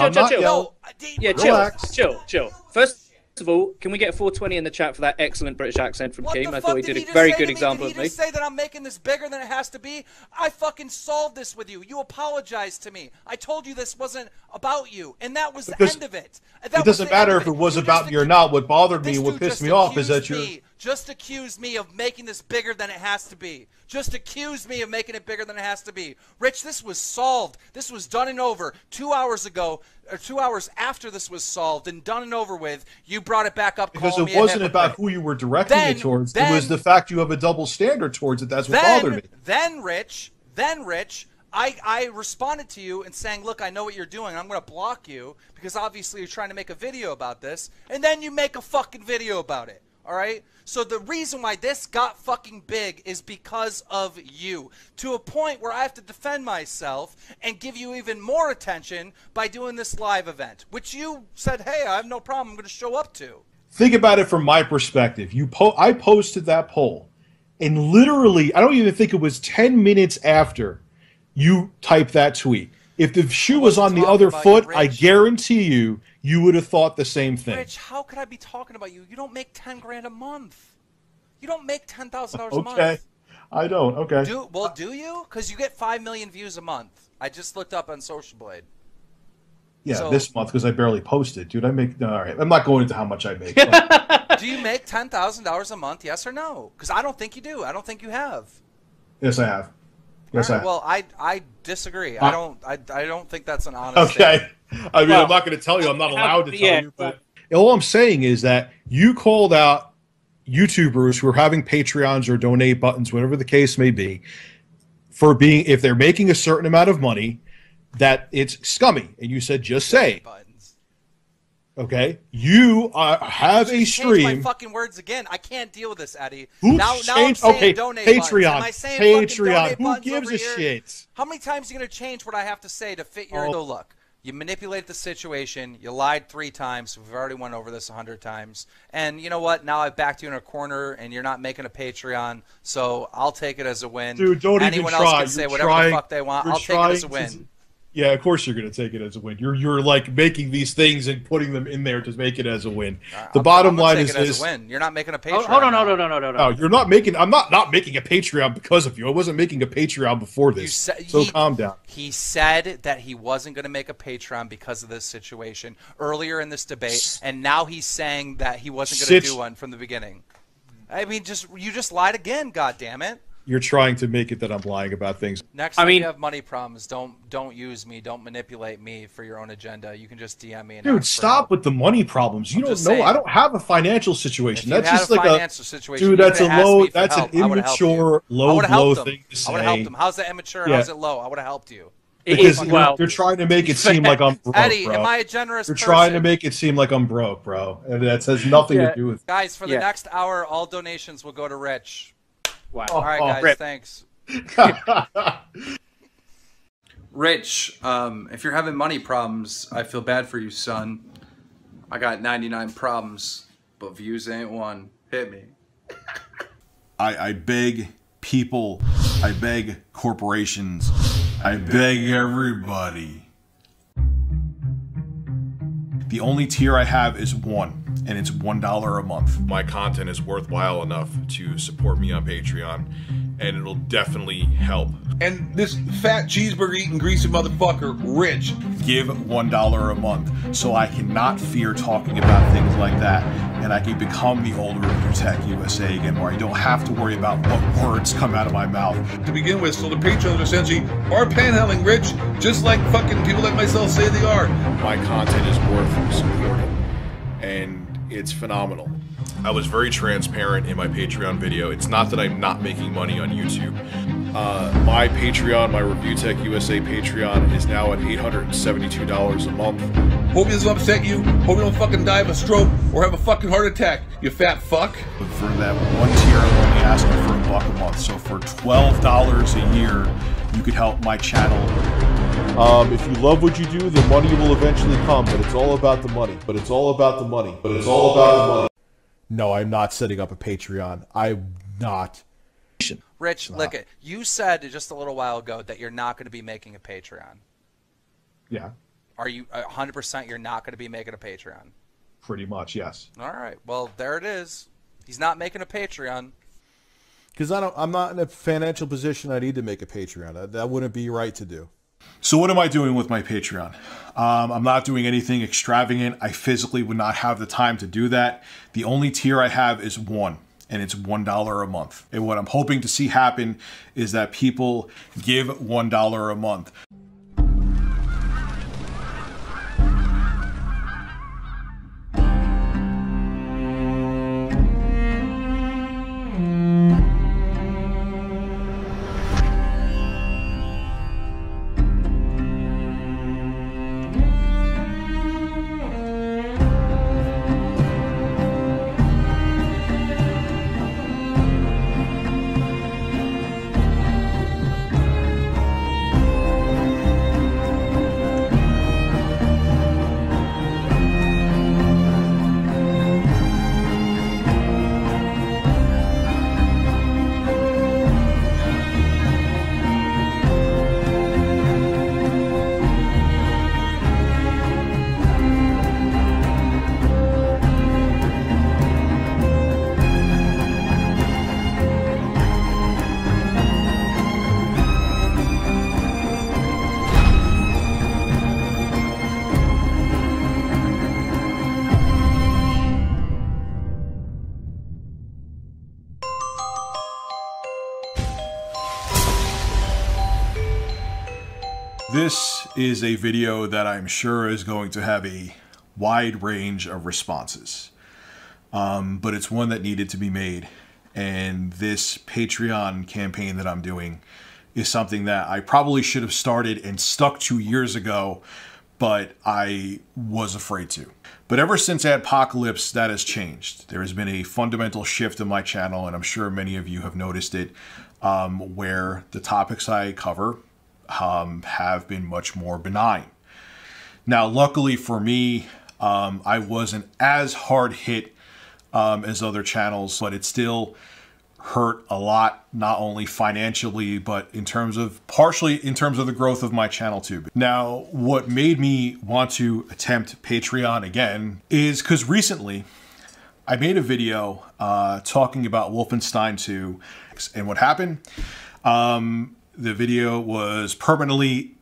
Yeah, chill. First of all, can we get 420 in the chat for that excellent British accent from Keem? I thought he did a very good example of me. Did he just say that I'm making this bigger than it has to be? I fucking solved this with you. You apologized to me. I told you this wasn't about you, and that was the end of it. It doesn't matter if it was about you or not. What bothered me, what pissed me off is that you're... Just accuse me of making this bigger than it has to be. Just accuse me of making it bigger than it has to be. Rich, this was solved. This was done and over 2 hours ago, or 2 hours after this was solved and done and over with. You brought it back up because it wasn't about who you were directing it towards. It was the fact you have a double standard towards it. That's what bothered me. Then, Rich. I responded to you and saying, look, I know what you're doing. I'm going to block you because obviously you're trying to make a video about this. And then you make a fucking video about it. All right? So the reason why this got fucking big is because of you, to a point where I have to defend myself and give you even more attention by doing this live event, which you said, hey, I have no problem. I'm going to show up to. Think about it from my perspective. I posted that poll, and literally, I don't even think it was 10 minutes after you typed that tweet. If the shoe was on the other foot, I guarantee you, you would have thought the same thing. Rich, how could I be talking about you? You don't make 10 grand a month. You don't make $10,000 a month. Okay, I don't. Okay. Do you? Because you get 5 million views a month. I just looked up on Social Blade. Yeah, so, this month, because I barely posted, dude. I make... All right, I'm not going into how much I make. But... Do you make $10,000 a month, yes or no? Because I don't think you do. I don't think you have. Yes, I have. Yes, right, well, I disagree. I don't think that's an honest statement. Okay. I mean, well, I'm not going to tell you. I'm not allowed to tell you. But all I'm saying is that you called out YouTubers who are having Patreons or donate buttons, whatever the case may be, for being, if they're making a certain amount of money, that it's scummy. And you said, just say. Okay, you have a stream. Change my fucking words again. I can't deal with this, Eddie. Now I'm saying donate Patreon. Am I saying Patreon? Who gives a shit? How many times are you gonna change what I have to say to fit your look? You manipulate the situation. You lied 3 times. We've already went over this 100 times. And you know what? Now I've backed you in a corner, and you're not making a Patreon. So I'll take it as a win. Dude, don't even try. Anyone else can say whatever the fuck they want. I'll take it as a win. Yeah, of course you're going to take it as a win. You're like making these things and putting them in there to make it as a win. The bottom line is this: you're not making a Patreon. Hold on, no. You're not making. I'm not making a Patreon because of you. I wasn't making a Patreon before this. So calm down. He said that he wasn't going to make a Patreon because of this situation earlier in this debate, and now he's saying that he wasn't going to do one from the beginning. I mean, you just lied again. God damn it. You're trying to make it that I'm lying about things. Next time you have money problems, don't use me. Don't manipulate me for your own agenda. You can just DM me. And dude, stop with the money problems. You don't know. I don't have a financial situation. That's just like a situation. Dude, that's a low. That's an immature, low blow thing to say. I would have helped him. How's that immature? How's it low? I would have helped you. Because you're trying to make it seem like I'm broke, Eddie, bro. Am I a generous person? You're trying to make it seem like I'm broke, bro. And that has nothing to do with it. Guys, for the next hour, all donations will go to Rich. Wow. All right, guys, thanks. Rich, if you're having money problems, I feel bad for you, son. I got 99 problems, but views ain't one. Hit me. I beg people. I beg corporations. I beg everybody. The only tier I have is 1. and it's $1 a month. My content is worthwhile enough to support me on Patreon, and it'll definitely help. And this fat cheeseburger-eating greasy motherfucker, Rich, give $1 a month so I cannot fear talking about things like that, and I can become the old ReviewTechUSA again, where I don't have to worry about what words come out of my mouth. To begin with, so the patrons essentially are panhandling Rich, just like fucking people like myself say they are. My content is worth supporting, and it's phenomenal. I was very transparent in my Patreon video. It's not that I'm not making money on YouTube. My Patreon, my ReviewTechUSA Patreon, is now at $872 a month. Hope it doesn't upset you. Hope you don't fucking die of a stroke or have a fucking heart attack, you fat fuck. For that one tier, I'm only asking for $1 a month. So for $12 a year, you could help my channel. If you love what you do, the money will eventually come, but it's all about the money. But it's all about the money. But it's all about the money. No, I'm not setting up a Patreon. I'm not. Rich, look it. You said just a little while ago that you're not going to be making a Patreon. Yeah. Are you 100% you're not going to be making a Patreon? Pretty much, yes. All right. Well, there it is. He's not making a Patreon. Because I'm not in a financial position I need to make a Patreon. That wouldn't be right to do. So what am I doing with my Patreon? I'm not doing anything extravagant. I physically would not have the time to do that. The only tier I have is one, and it's $1 a month. And what I'm hoping to see happen is that people give $1 a month. This is a video that I'm sure is going to have a wide range of responses, but it's one that needed to be made. And this Patreon campaign that I'm doing is something that I probably should have started and stuck to years ago, but I was afraid to. But ever since Adpocalypse, that has changed. There has been a fundamental shift in my channel, and I'm sure many of you have noticed it, where the topics I cover have been much more benign. Now, luckily for me, I wasn't as hard hit as other channels, but it still hurt a lot, not only financially, but in terms of, partially in terms of the growth of my channel too. Now, what made me want to attempt Patreon again is because recently I made a video talking about Wolfenstein 2, and what happened? The video was permanently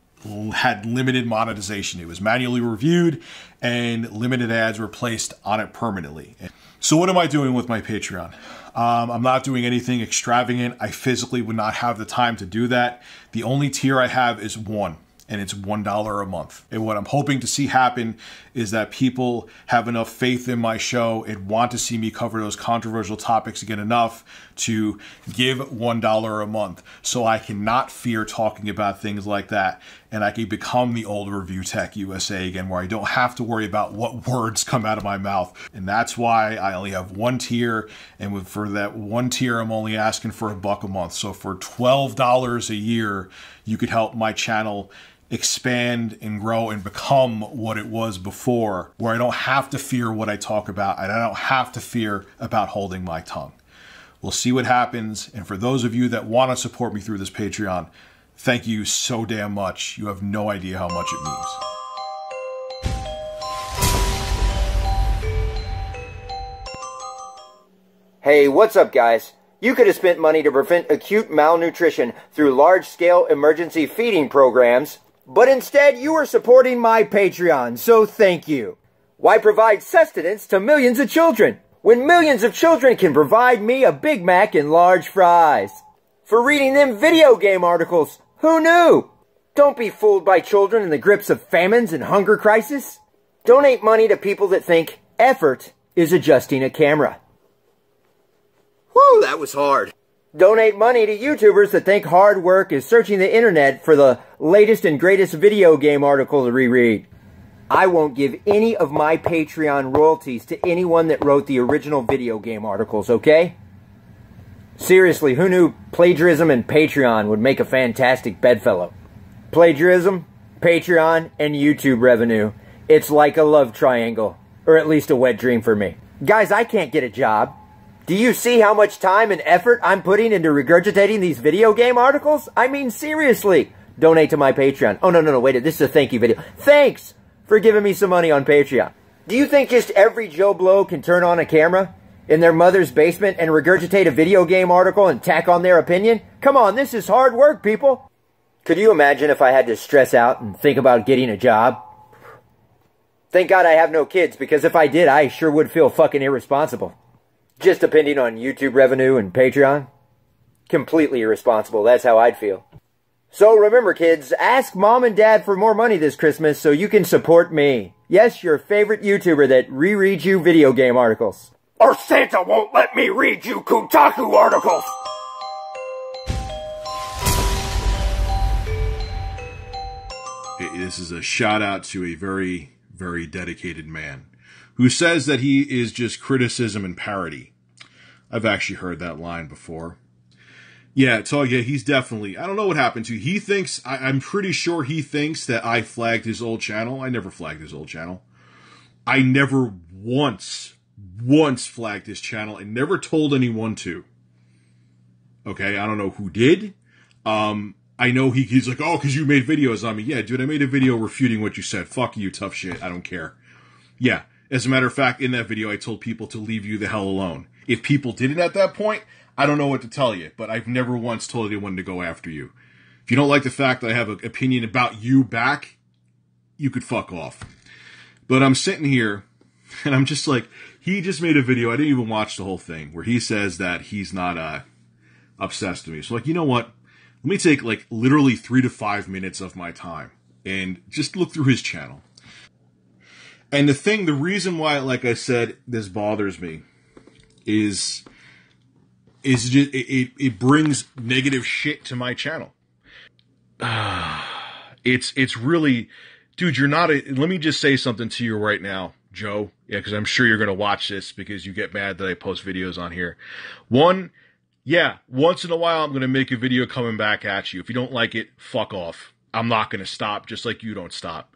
had limited monetization. It was manually reviewed and limited ads were placed on it permanently. So what am I doing with my Patreon? I'm not doing anything extravagant. I physically would not have the time to do that. The only tier I have is one, and it's $1 a month. And what I'm hoping to see happen is that people have enough faith in my show and want to see me cover those controversial topics again enough to give $1 a month so I cannot fear talking about things like that, and I can become the old ReviewTechUSA again, where I don't have to worry about what words come out of my mouth. And that's why I only have one tier, and for that one tier, I'm only asking for $1 a month. So for $12 a year, you could help my channel expand and grow and become what it was before, where I don't have to fear what I talk about, and I don't have to fear about holding my tongue. We'll see what happens. And for those of you that want to support me through this Patreon, thank you so damn much. You have no idea how much it means. Hey, what's up, guys? You could have spent money to prevent acute malnutrition through large-scale emergency feeding programs, but instead you are supporting my Patreon, so thank you. Why provide sustenance to millions of children when millions of children can provide me a Big Mac and large fries? For reading them video game articles, who knew? Don't be fooled by children in the grips of famines and hunger crisis. Donate money to people that think effort is adjusting a camera. Whoa, that was hard. Donate money to YouTubers that think hard work is searching the internet for the latest and greatest video game article to reread. I won't give any of my Patreon royalties to anyone that wrote the original video game articles, okay? Seriously, who knew plagiarism and Patreon would make a fantastic bedfellow? Plagiarism, Patreon, and YouTube revenue. It's like a love triangle, or at least a wet dream for me. Guys, I can't get a job. Do you see how much time and effort I'm putting into regurgitating these video game articles? I mean, seriously. Donate to my Patreon. Oh, no, wait. This is a thank you video. Thanks for giving me some money on Patreon. Do you think just every Joe Blow can turn on a camera in their mother's basement and regurgitate a video game article and tack on their opinion? Come on, this is hard work, people. Could you imagine if I had to stress out and think about getting a job? Thank God I have no kids, because if I did, I sure would feel fucking irresponsible. Just depending on YouTube revenue and Patreon? Completely irresponsible, that's how I'd feel. So remember, kids, ask mom and dad for more money this Christmas so you can support me. Yes, your favorite YouTuber that rereads you video game articles. Or Santa won't let me read you Kotaku articles! Hey, this is a shout out to a very, very dedicated man who says that he is just criticism and parody. I've actually heard that line before. Yeah, so yeah, he's definitely... I don't know what happened to you. He thinks... I'm pretty sure he thinks that I flagged his old channel. I never flagged his old channel. I never once flagged his channel and never told anyone to. Okay, I don't know who did. I know he's like, oh, because you made videos on me. Yeah, dude, I made a video refuting what you said. Fuck you, tough shit. I don't care. Yeah. As a matter of fact, in that video, I told people to leave you the hell alone. If people didn't at that point, I don't know what to tell you, but I've never once told anyone to go after you. If you don't like the fact that I have an opinion about you back, you could fuck off. But I'm sitting here, and I'm just like, he just made a video, I didn't even watch the whole thing, where he says that he's not obsessed with me. So, like, you know what? Let me take, like, literally 3 to 5 minutes of my time and just look through his channel. And the reason why, like I said, this bothers me is just, it brings negative shit to my channel. It's really, dude, you're not, let me just say something to you right now, Joe. Yeah, because I'm sure you're going to watch this because you get mad that I post videos on here. One, yeah, once in a while I'm going to make a video coming back at you. If you don't like it, fuck off. I'm not going to stop, just like you don't stop.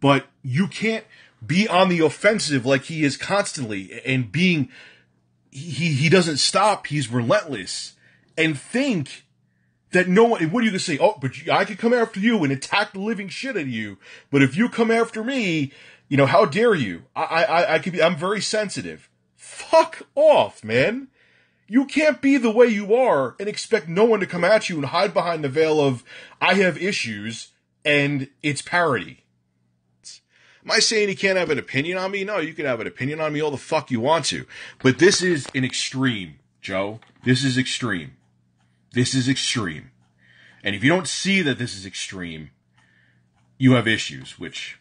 But you can't be on the offensive like he is constantly and being, he doesn't stop, he's relentless, and think that no one, what are you going to say? Oh, but I could come after you and attack the living shit out of you, but if you come after me, you know, how dare you? I'm very sensitive. Fuck off, man. You can't be the way you are and expect no one to come at you and hide behind the veil of, I have issues, and it's parody. Am I saying he can't have an opinion on me? No, you can have an opinion on me all the fuck you want to. But this is an extreme, Joe. This is extreme. This is extreme. And if you don't see that this is extreme, you have issues, which,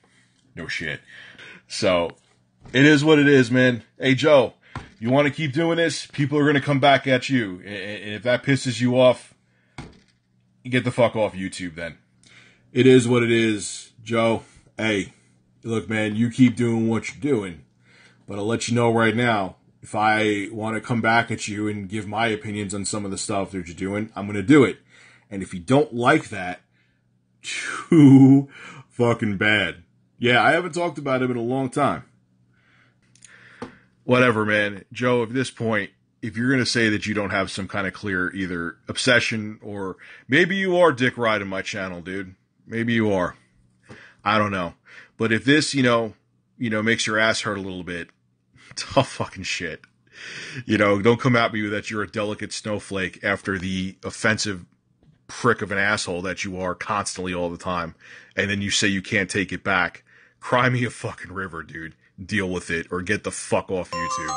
no shit. So, it is what it is, man. Hey, Joe, you want to keep doing this? People are going to come back at you. And if that pisses you off, you get the fuck off YouTube then. It is what it is, Joe. Hey. Look, man, you keep doing what you're doing, but I'll let you know right now, if I want to come back at you and give my opinions on some of the stuff that you're doing, I'm going to do it. And if you don't like that, too fucking bad. Yeah, I haven't talked about him in a long time. Whatever, man. Joe, at this point, if you're going to say that you don't have some kind of clear either obsession or maybe you are dick riding my channel, dude. Maybe you are. I don't know. But if this, makes your ass hurt a little bit, tough fucking shit. You know, don't come at me that you're a delicate snowflake after the offensive prick of an asshole that you are constantly all the time. And then you say you can't take it back. Cry me a fucking river, dude. Deal with it or get the fuck off YouTube.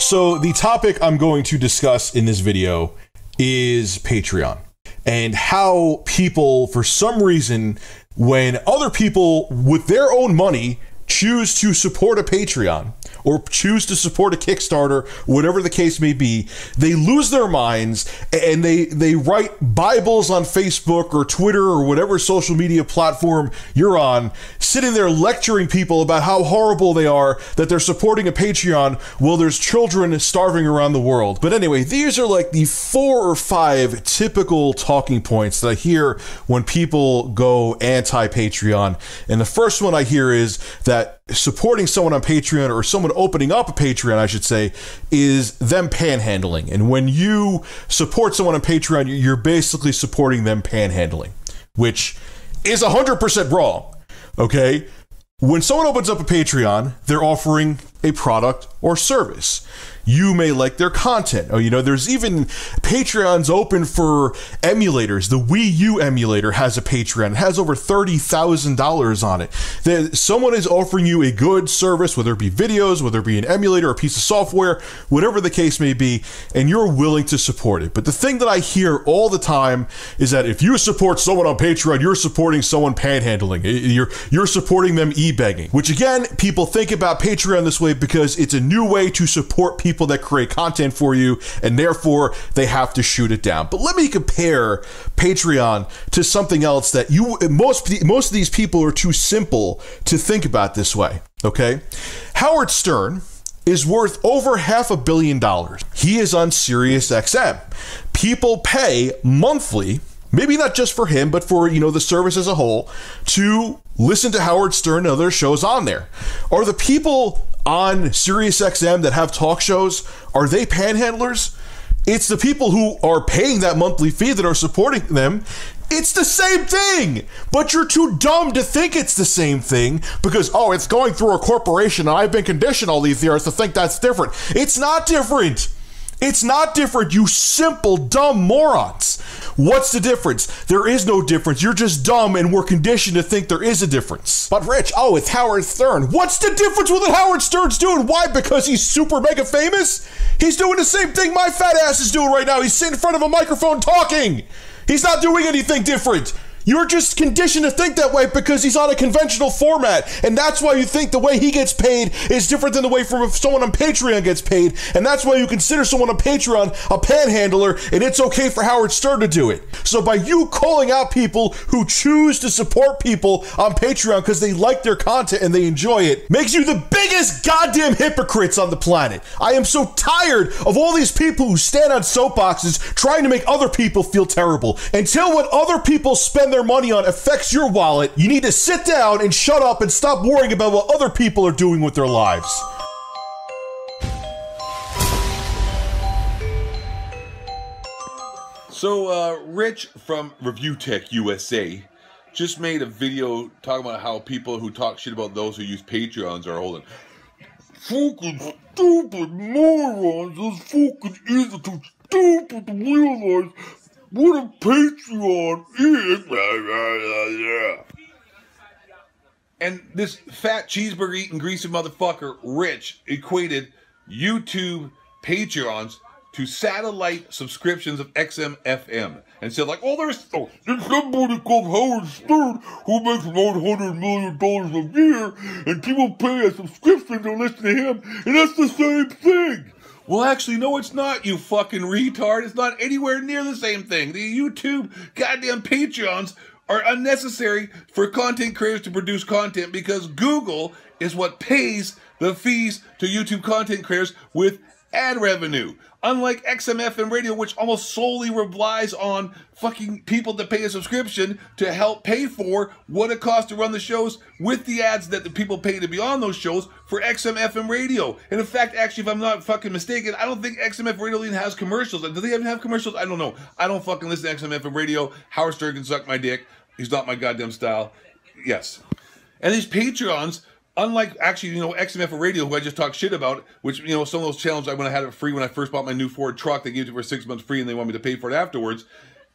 So the topic I'm going to discuss in this video is Patreon and how people, for some reason, when other people with their own money choose to support a Patreon or choose to support a Kickstarter, whatever the case may be, they lose their minds and they write Bibles on Facebook or Twitter or whatever social media platform you're on, sitting there lecturing people about how horrible they are that they're supporting a Patreon while there's children starving around the world. But anyway, these are like the 4 or 5 typical talking points that I hear when people go anti-Patreon. And the first one I hear is that supporting someone on Patreon, or someone opening up a Patreon, I should say, is them panhandling. And when you support someone on Patreon, you're basically supporting them panhandling, which is 100% wrong, okay? When someone opens up a Patreon, they're offering a product or service. You may like their content. Oh, you know, there's even Patreons open for emulators. The Wii U emulator has a Patreon. It has over $30,000 on it. Someone is offering you a good service, whether it be videos, whether it be an emulator, a piece of software, whatever the case may be, and you're willing to support it. But the thing that I hear all the time is that if you support someone on Patreon, you're supporting someone panhandling. You're supporting them e-begging, which again, people think about Patreon this way because it's a new way to support people that create content for you, and therefore they have to shoot it down. But let me compare Patreon to something else that most of these people are too simple to think about this way, okay? Howard Stern is worth over $500 million. He is on SiriusXM. People pay monthly, maybe not just for him, but for, you know, the service as a whole, to listen to Howard Stern and other shows on there. Are the people on SiriusXM that have talk shows, are they panhandlers? It's the people who are paying that monthly fee that are supporting them. It's the same thing, but you're too dumb to think it's the same thing because, oh, it's going through a corporation and I've been conditioned all these years to think that's different. It's not different. It's not different, you simple, dumb morons. What's the difference? There is no difference. You're just dumb and we're conditioned to think there is a difference. But Rich, oh, it's Howard Stern. What's the difference with what Howard Stern's doing? Why? Because he's super mega famous? He's doing the same thing my fat ass is doing right now. He's sitting in front of a microphone talking. He's not doing anything different. You're just conditioned to think that way because he's on a conventional format, and that's why you think the way he gets paid is different than the way from someone on Patreon gets paid, and that's why you consider someone on Patreon a panhandler, and it's okay for Howard Stern to do it. So by you calling out people who choose to support people on Patreon because they like their content and they enjoy it, makes you the biggest goddamn hypocrites on the planet. I am so tired of all these people who stand on soapboxes trying to make other people feel terrible. Until what other people spend their money on affects your wallet, you need to sit down and shut up and stop worrying about what other people are doing with their lives. So Rich from ReviewTechUSA just made a video talking about how people who talk shit about those who use Patreons are holding fucking stupid morons. Those fucking idiots too stupid to realize what a Patreon is. And this fat cheeseburger eating greasy motherfucker, Rich, equated YouTube Patreons to satellite subscriptions of XM/FM. And said, like, oh, there's somebody called Howard Stern who makes $100 million a year, and people pay a subscription to listen to him, and that's the same thing. Well, actually, no, it's not, you fucking retard. It's not anywhere near the same thing. The YouTube goddamn Patreons are unnecessary for content creators to produce content because Google is what pays the fees to YouTube content creators with ad revenue. Unlike XM/FM radio, which almost solely relies on fucking people to pay a subscription to help pay for what it costs to run the shows with the ads that the people pay to be on those shows for XM/FM radio. And in fact, actually, if I'm not fucking mistaken, I don't think XM/FM radio even has commercials. Do they even have commercials? I don't know. I don't fucking listen to XM/FM radio. Howard Stern can suck my dick. He's not my goddamn style. Yes. And these Patreons, unlike actually, you know, XMF Radio, who I just talked shit about, which, you know, some of those channels I had it free when I first bought my new Ford truck. They gave it for 6 months free and they want me to pay for it afterwards.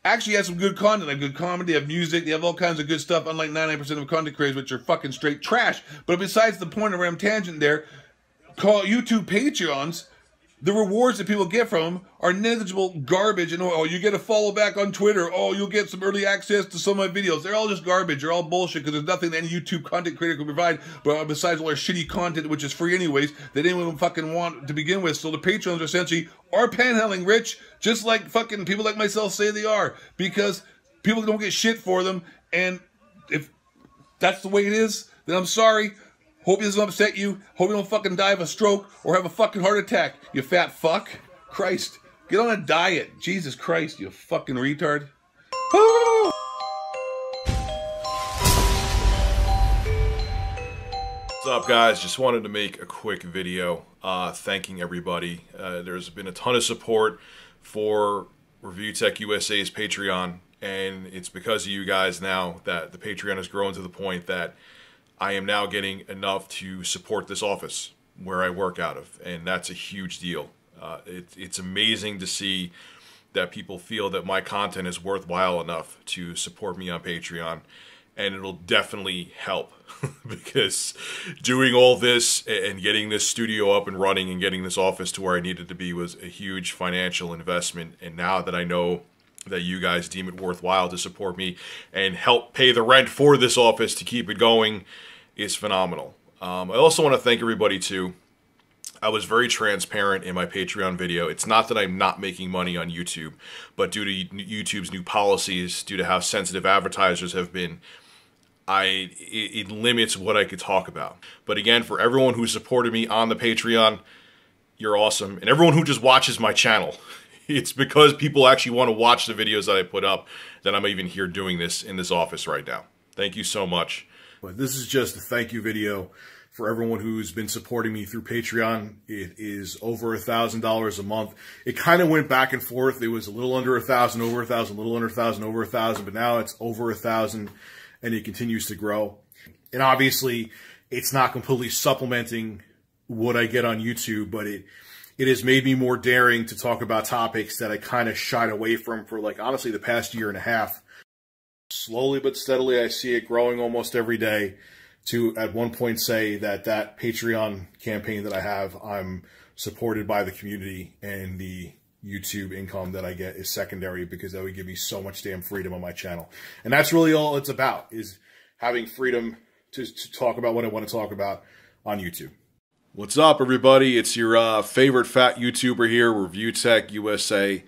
Actually has some good content. They have good comedy, they have music, they have all kinds of good stuff, unlike 99% of content creators, which are fucking straight trash. But besides the point of Ram Tangent there, call YouTube Patreons, the rewards that people get from them are negligible garbage. And oh, you get a follow back on Twitter. Oh, you'll get some early access to some of my videos. They're all just garbage. They're all bullshit because there's nothing that any YouTube content creator can provide besides all our shitty content, which is free anyways, that anyone would fucking want to begin with. So the Patreons essentially are panhandling rich, just like fucking people like myself say they are, because people don't get shit for them. And if that's the way it is, then I'm sorry. Hope it doesn't upset you. Hope you don't fucking die of a stroke or have a fucking heart attack, you fat fuck. Christ. Get on a diet. Jesus Christ, you fucking retard. Woo! What's up, guys? Just wanted to make a quick video thanking everybody. There's been a ton of support for ReviewTechUSA's Patreon, and it's because of you guys now that the Patreon has grown to the point that I am now getting enough to support this office where I work out of, and that's a huge deal. It's amazing to see that people feel that my content is worthwhile enough to support me on Patreon, and it'll definitely help because doing all this and getting this studio up and running and getting this office to where I needed to be was a huge financial investment, and now that I know that you guys deem it worthwhile to support me and help pay the rent for this office to keep it going is phenomenal. I also want to thank everybody too. I was very transparent in my Patreon video. It's not that I'm not making money on YouTube, but due to YouTube's new policies, due to how sensitive advertisers have been, it limits what I could talk about. But again, for everyone who supported me on the Patreon, you're awesome. And everyone who just watches my channel, it's because people actually want to watch the videos that I put up that I'm even here doing this in this office right now. Thank you so much. But this is just a thank you video for everyone who's been supporting me through Patreon. It is over $1,000 a month. It kind of went back and forth. It was a little under 1,000, over 1,000, a little under 1,000, over 1,000, but now it's over 1,000 and it continues to grow. And obviously it's not completely supplementing what I get on YouTube, but it has made me more daring to talk about topics that I kind of shied away from for, like, honestly, the past year and a half. Slowly but steadily, I see it growing almost every day to, at one point, say that that Patreon campaign that I have, I'm supported by the community, and the YouTube income that I get is secondary because that would give me so much damn freedom on my channel. And that's really all it's about, is having freedom to talk about what I want to talk about on YouTube. What's up, everybody? It's your favorite fat YouTuber here, ReviewTechUSA,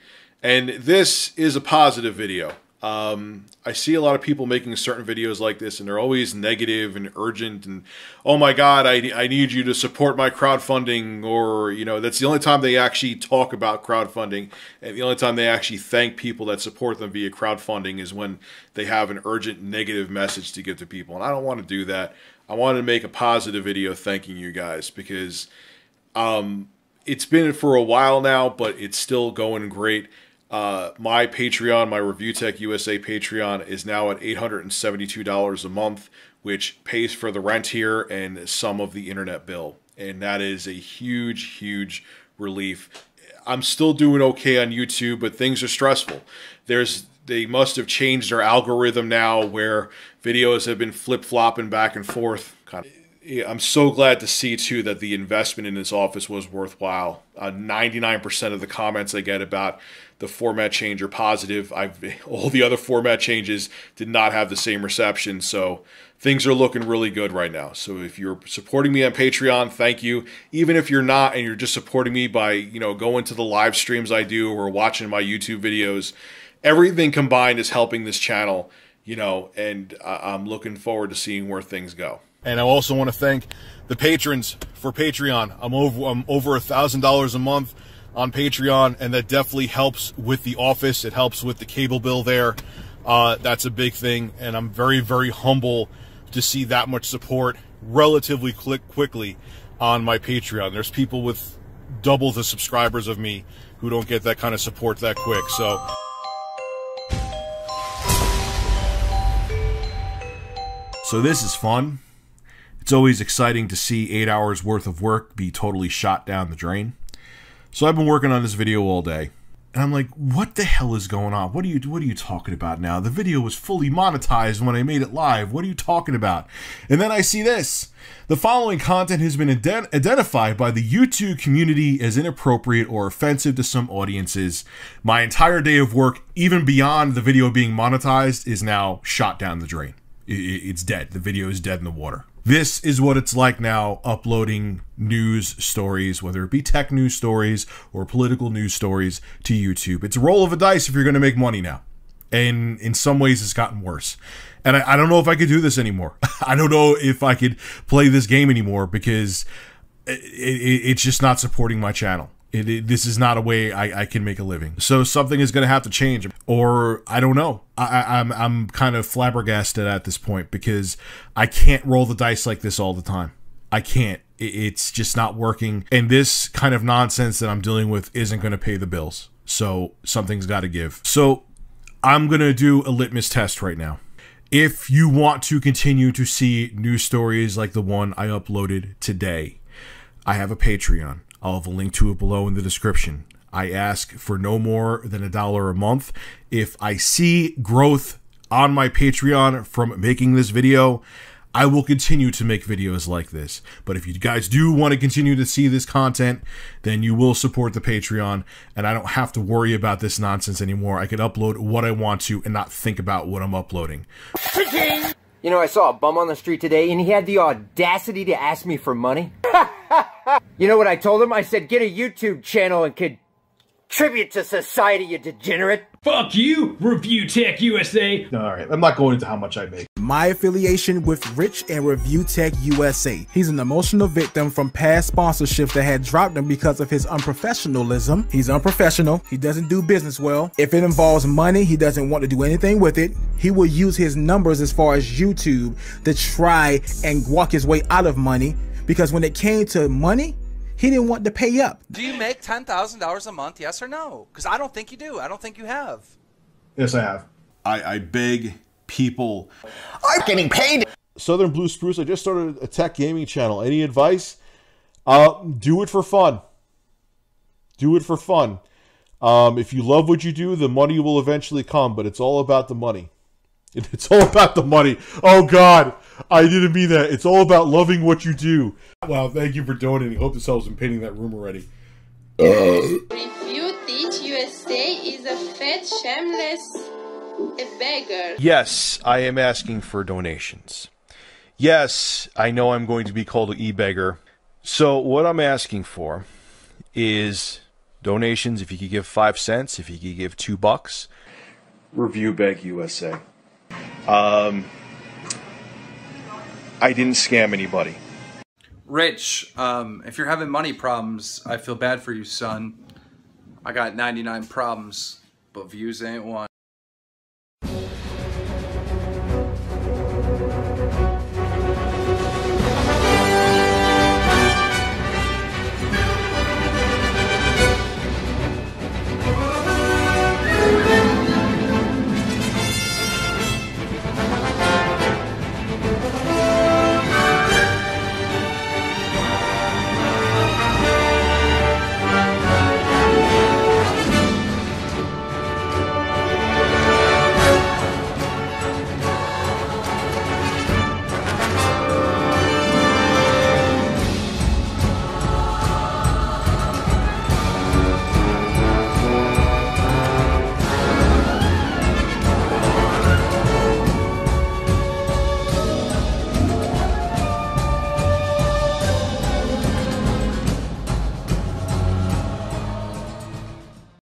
and this is a positive video. I see a lot of people making certain videos like this, and they're always negative and urgent, and oh my god, I need you to support my crowdfunding, or, you know, that's the only time they actually talk about crowdfunding, and the only time they actually thank people that support them via crowdfunding is when they have an urgent negative message to give to people, and I don't want to do that. I wanted to make a positive video thanking you guys because it's been for a while now, but it's still going great. My Patreon, my ReviewTechUSA Patreon, is now at $872 a month, which pays for the rent here and some of the internet bill. And that is a huge, huge relief. I'm still doing okay on YouTube, but things are stressful. They must have changed their algorithm now where videos have been flip-flopping back and forth. I'm so glad to see, too, that the investment in this office was worthwhile. 99% of the comments I get about the format change are positive. All the other format changes did not have the same reception, so things are looking really good right now. So if you're supporting me on Patreon, thank you. Even if you're not and you're just supporting me by, you know, going to the live streams I do or watching my YouTube videos, everything combined is helping this channel, you know, and I'm looking forward to seeing where things go. And I also want to thank the patrons for Patreon. I'm over $1,000 a month on Patreon, and that definitely helps with the office. It helps with the cable bill there. That's a big thing, and I'm very, very humble to see that much support relatively quickly on my Patreon. There's people with double the subscribers of me who don't get that kind of support that quick, so... So this is fun. It's always exciting to see 8 hours worth of work be totally shot down the drain. So I've been working on this video all day, and I'm like, what the hell is going on? What are you talking about now? The video was fully monetized when I made it live. What are you talking about? And then I see this. The following content has been identified by the YouTube community as inappropriate or offensive to some audiences. My entire day of work, even beyond the video being monetized, is now shot down the drain. It's dead. The video is dead in the water. This is what it's like now uploading news stories, whether it be tech news stories or political news stories, to YouTube. It's a roll of a dice if you're going to make money now. And in some ways, it's gotten worse. And I don't know if I could do this anymore. I don't know if I could play this game anymore, because it's just not supporting my channel. This is not a way I can make a living. So something is going to have to change, or I don't know. I'm kind of flabbergasted at this point, because I can't roll the dice like this all the time. I can't. It's just not working. And this kind of nonsense that I'm dealing with isn't going to pay the bills. So something's got to give. So I'm going to do a litmus test right now. If you want to continue to see news stories like the one I uploaded today, I have a Patreon. I'll have a link to it below in the description. I ask for no more than $1 a month. If I see growth on my Patreon from making this video, I will continue to make videos like this. But if you guys do want to continue to see this content, then you will support the Patreon, and I don't have to worry about this nonsense anymore. I can upload what I want to and not think about what I'm uploading. You know, I saw a bum on the street today, and he had the audacity to ask me for money. You know what I told him? I said, get a YouTube channel and contribute to society, you degenerate. Fuck you, ReviewTechUSA. All right, I'm not going into how much I make. My affiliation with Rich and ReviewTechUSA. He's an emotional victim from past sponsorships that had dropped him because of his unprofessionalism. He's unprofessional. He doesn't do business well. If it involves money, he doesn't want to do anything with it. He will use his numbers as far as YouTube to try and walk his way out of money, because when it came to money, he didn't want to pay up. Do you make $10,000 a month, yes or no? Because I don't think you do. I don't think you have. Yes, I have. I beg people. I'm getting paid. Southern Blue Spruce, I just started a tech gaming channel. Any advice? Do it for fun. Do it for fun. If you love what you do, the money will eventually come, but it's all about the money. It's all about the money. Oh, God. I didn't mean that. It's all about loving what you do. Wow, thank you for donating. Hope this helps in painting that room already. ReviewTechUSA is a fat, shameless beggar. Yes, I am asking for donations. Yes, I know I'm going to be called an e-beggar. So what I'm asking for is donations. If you could give 5 cents, if you could give $2. ReviewTechUSA. I didn't scam anybody. Rich, if you're having money problems, I feel bad for you, son. I got 99 problems, but views ain't one.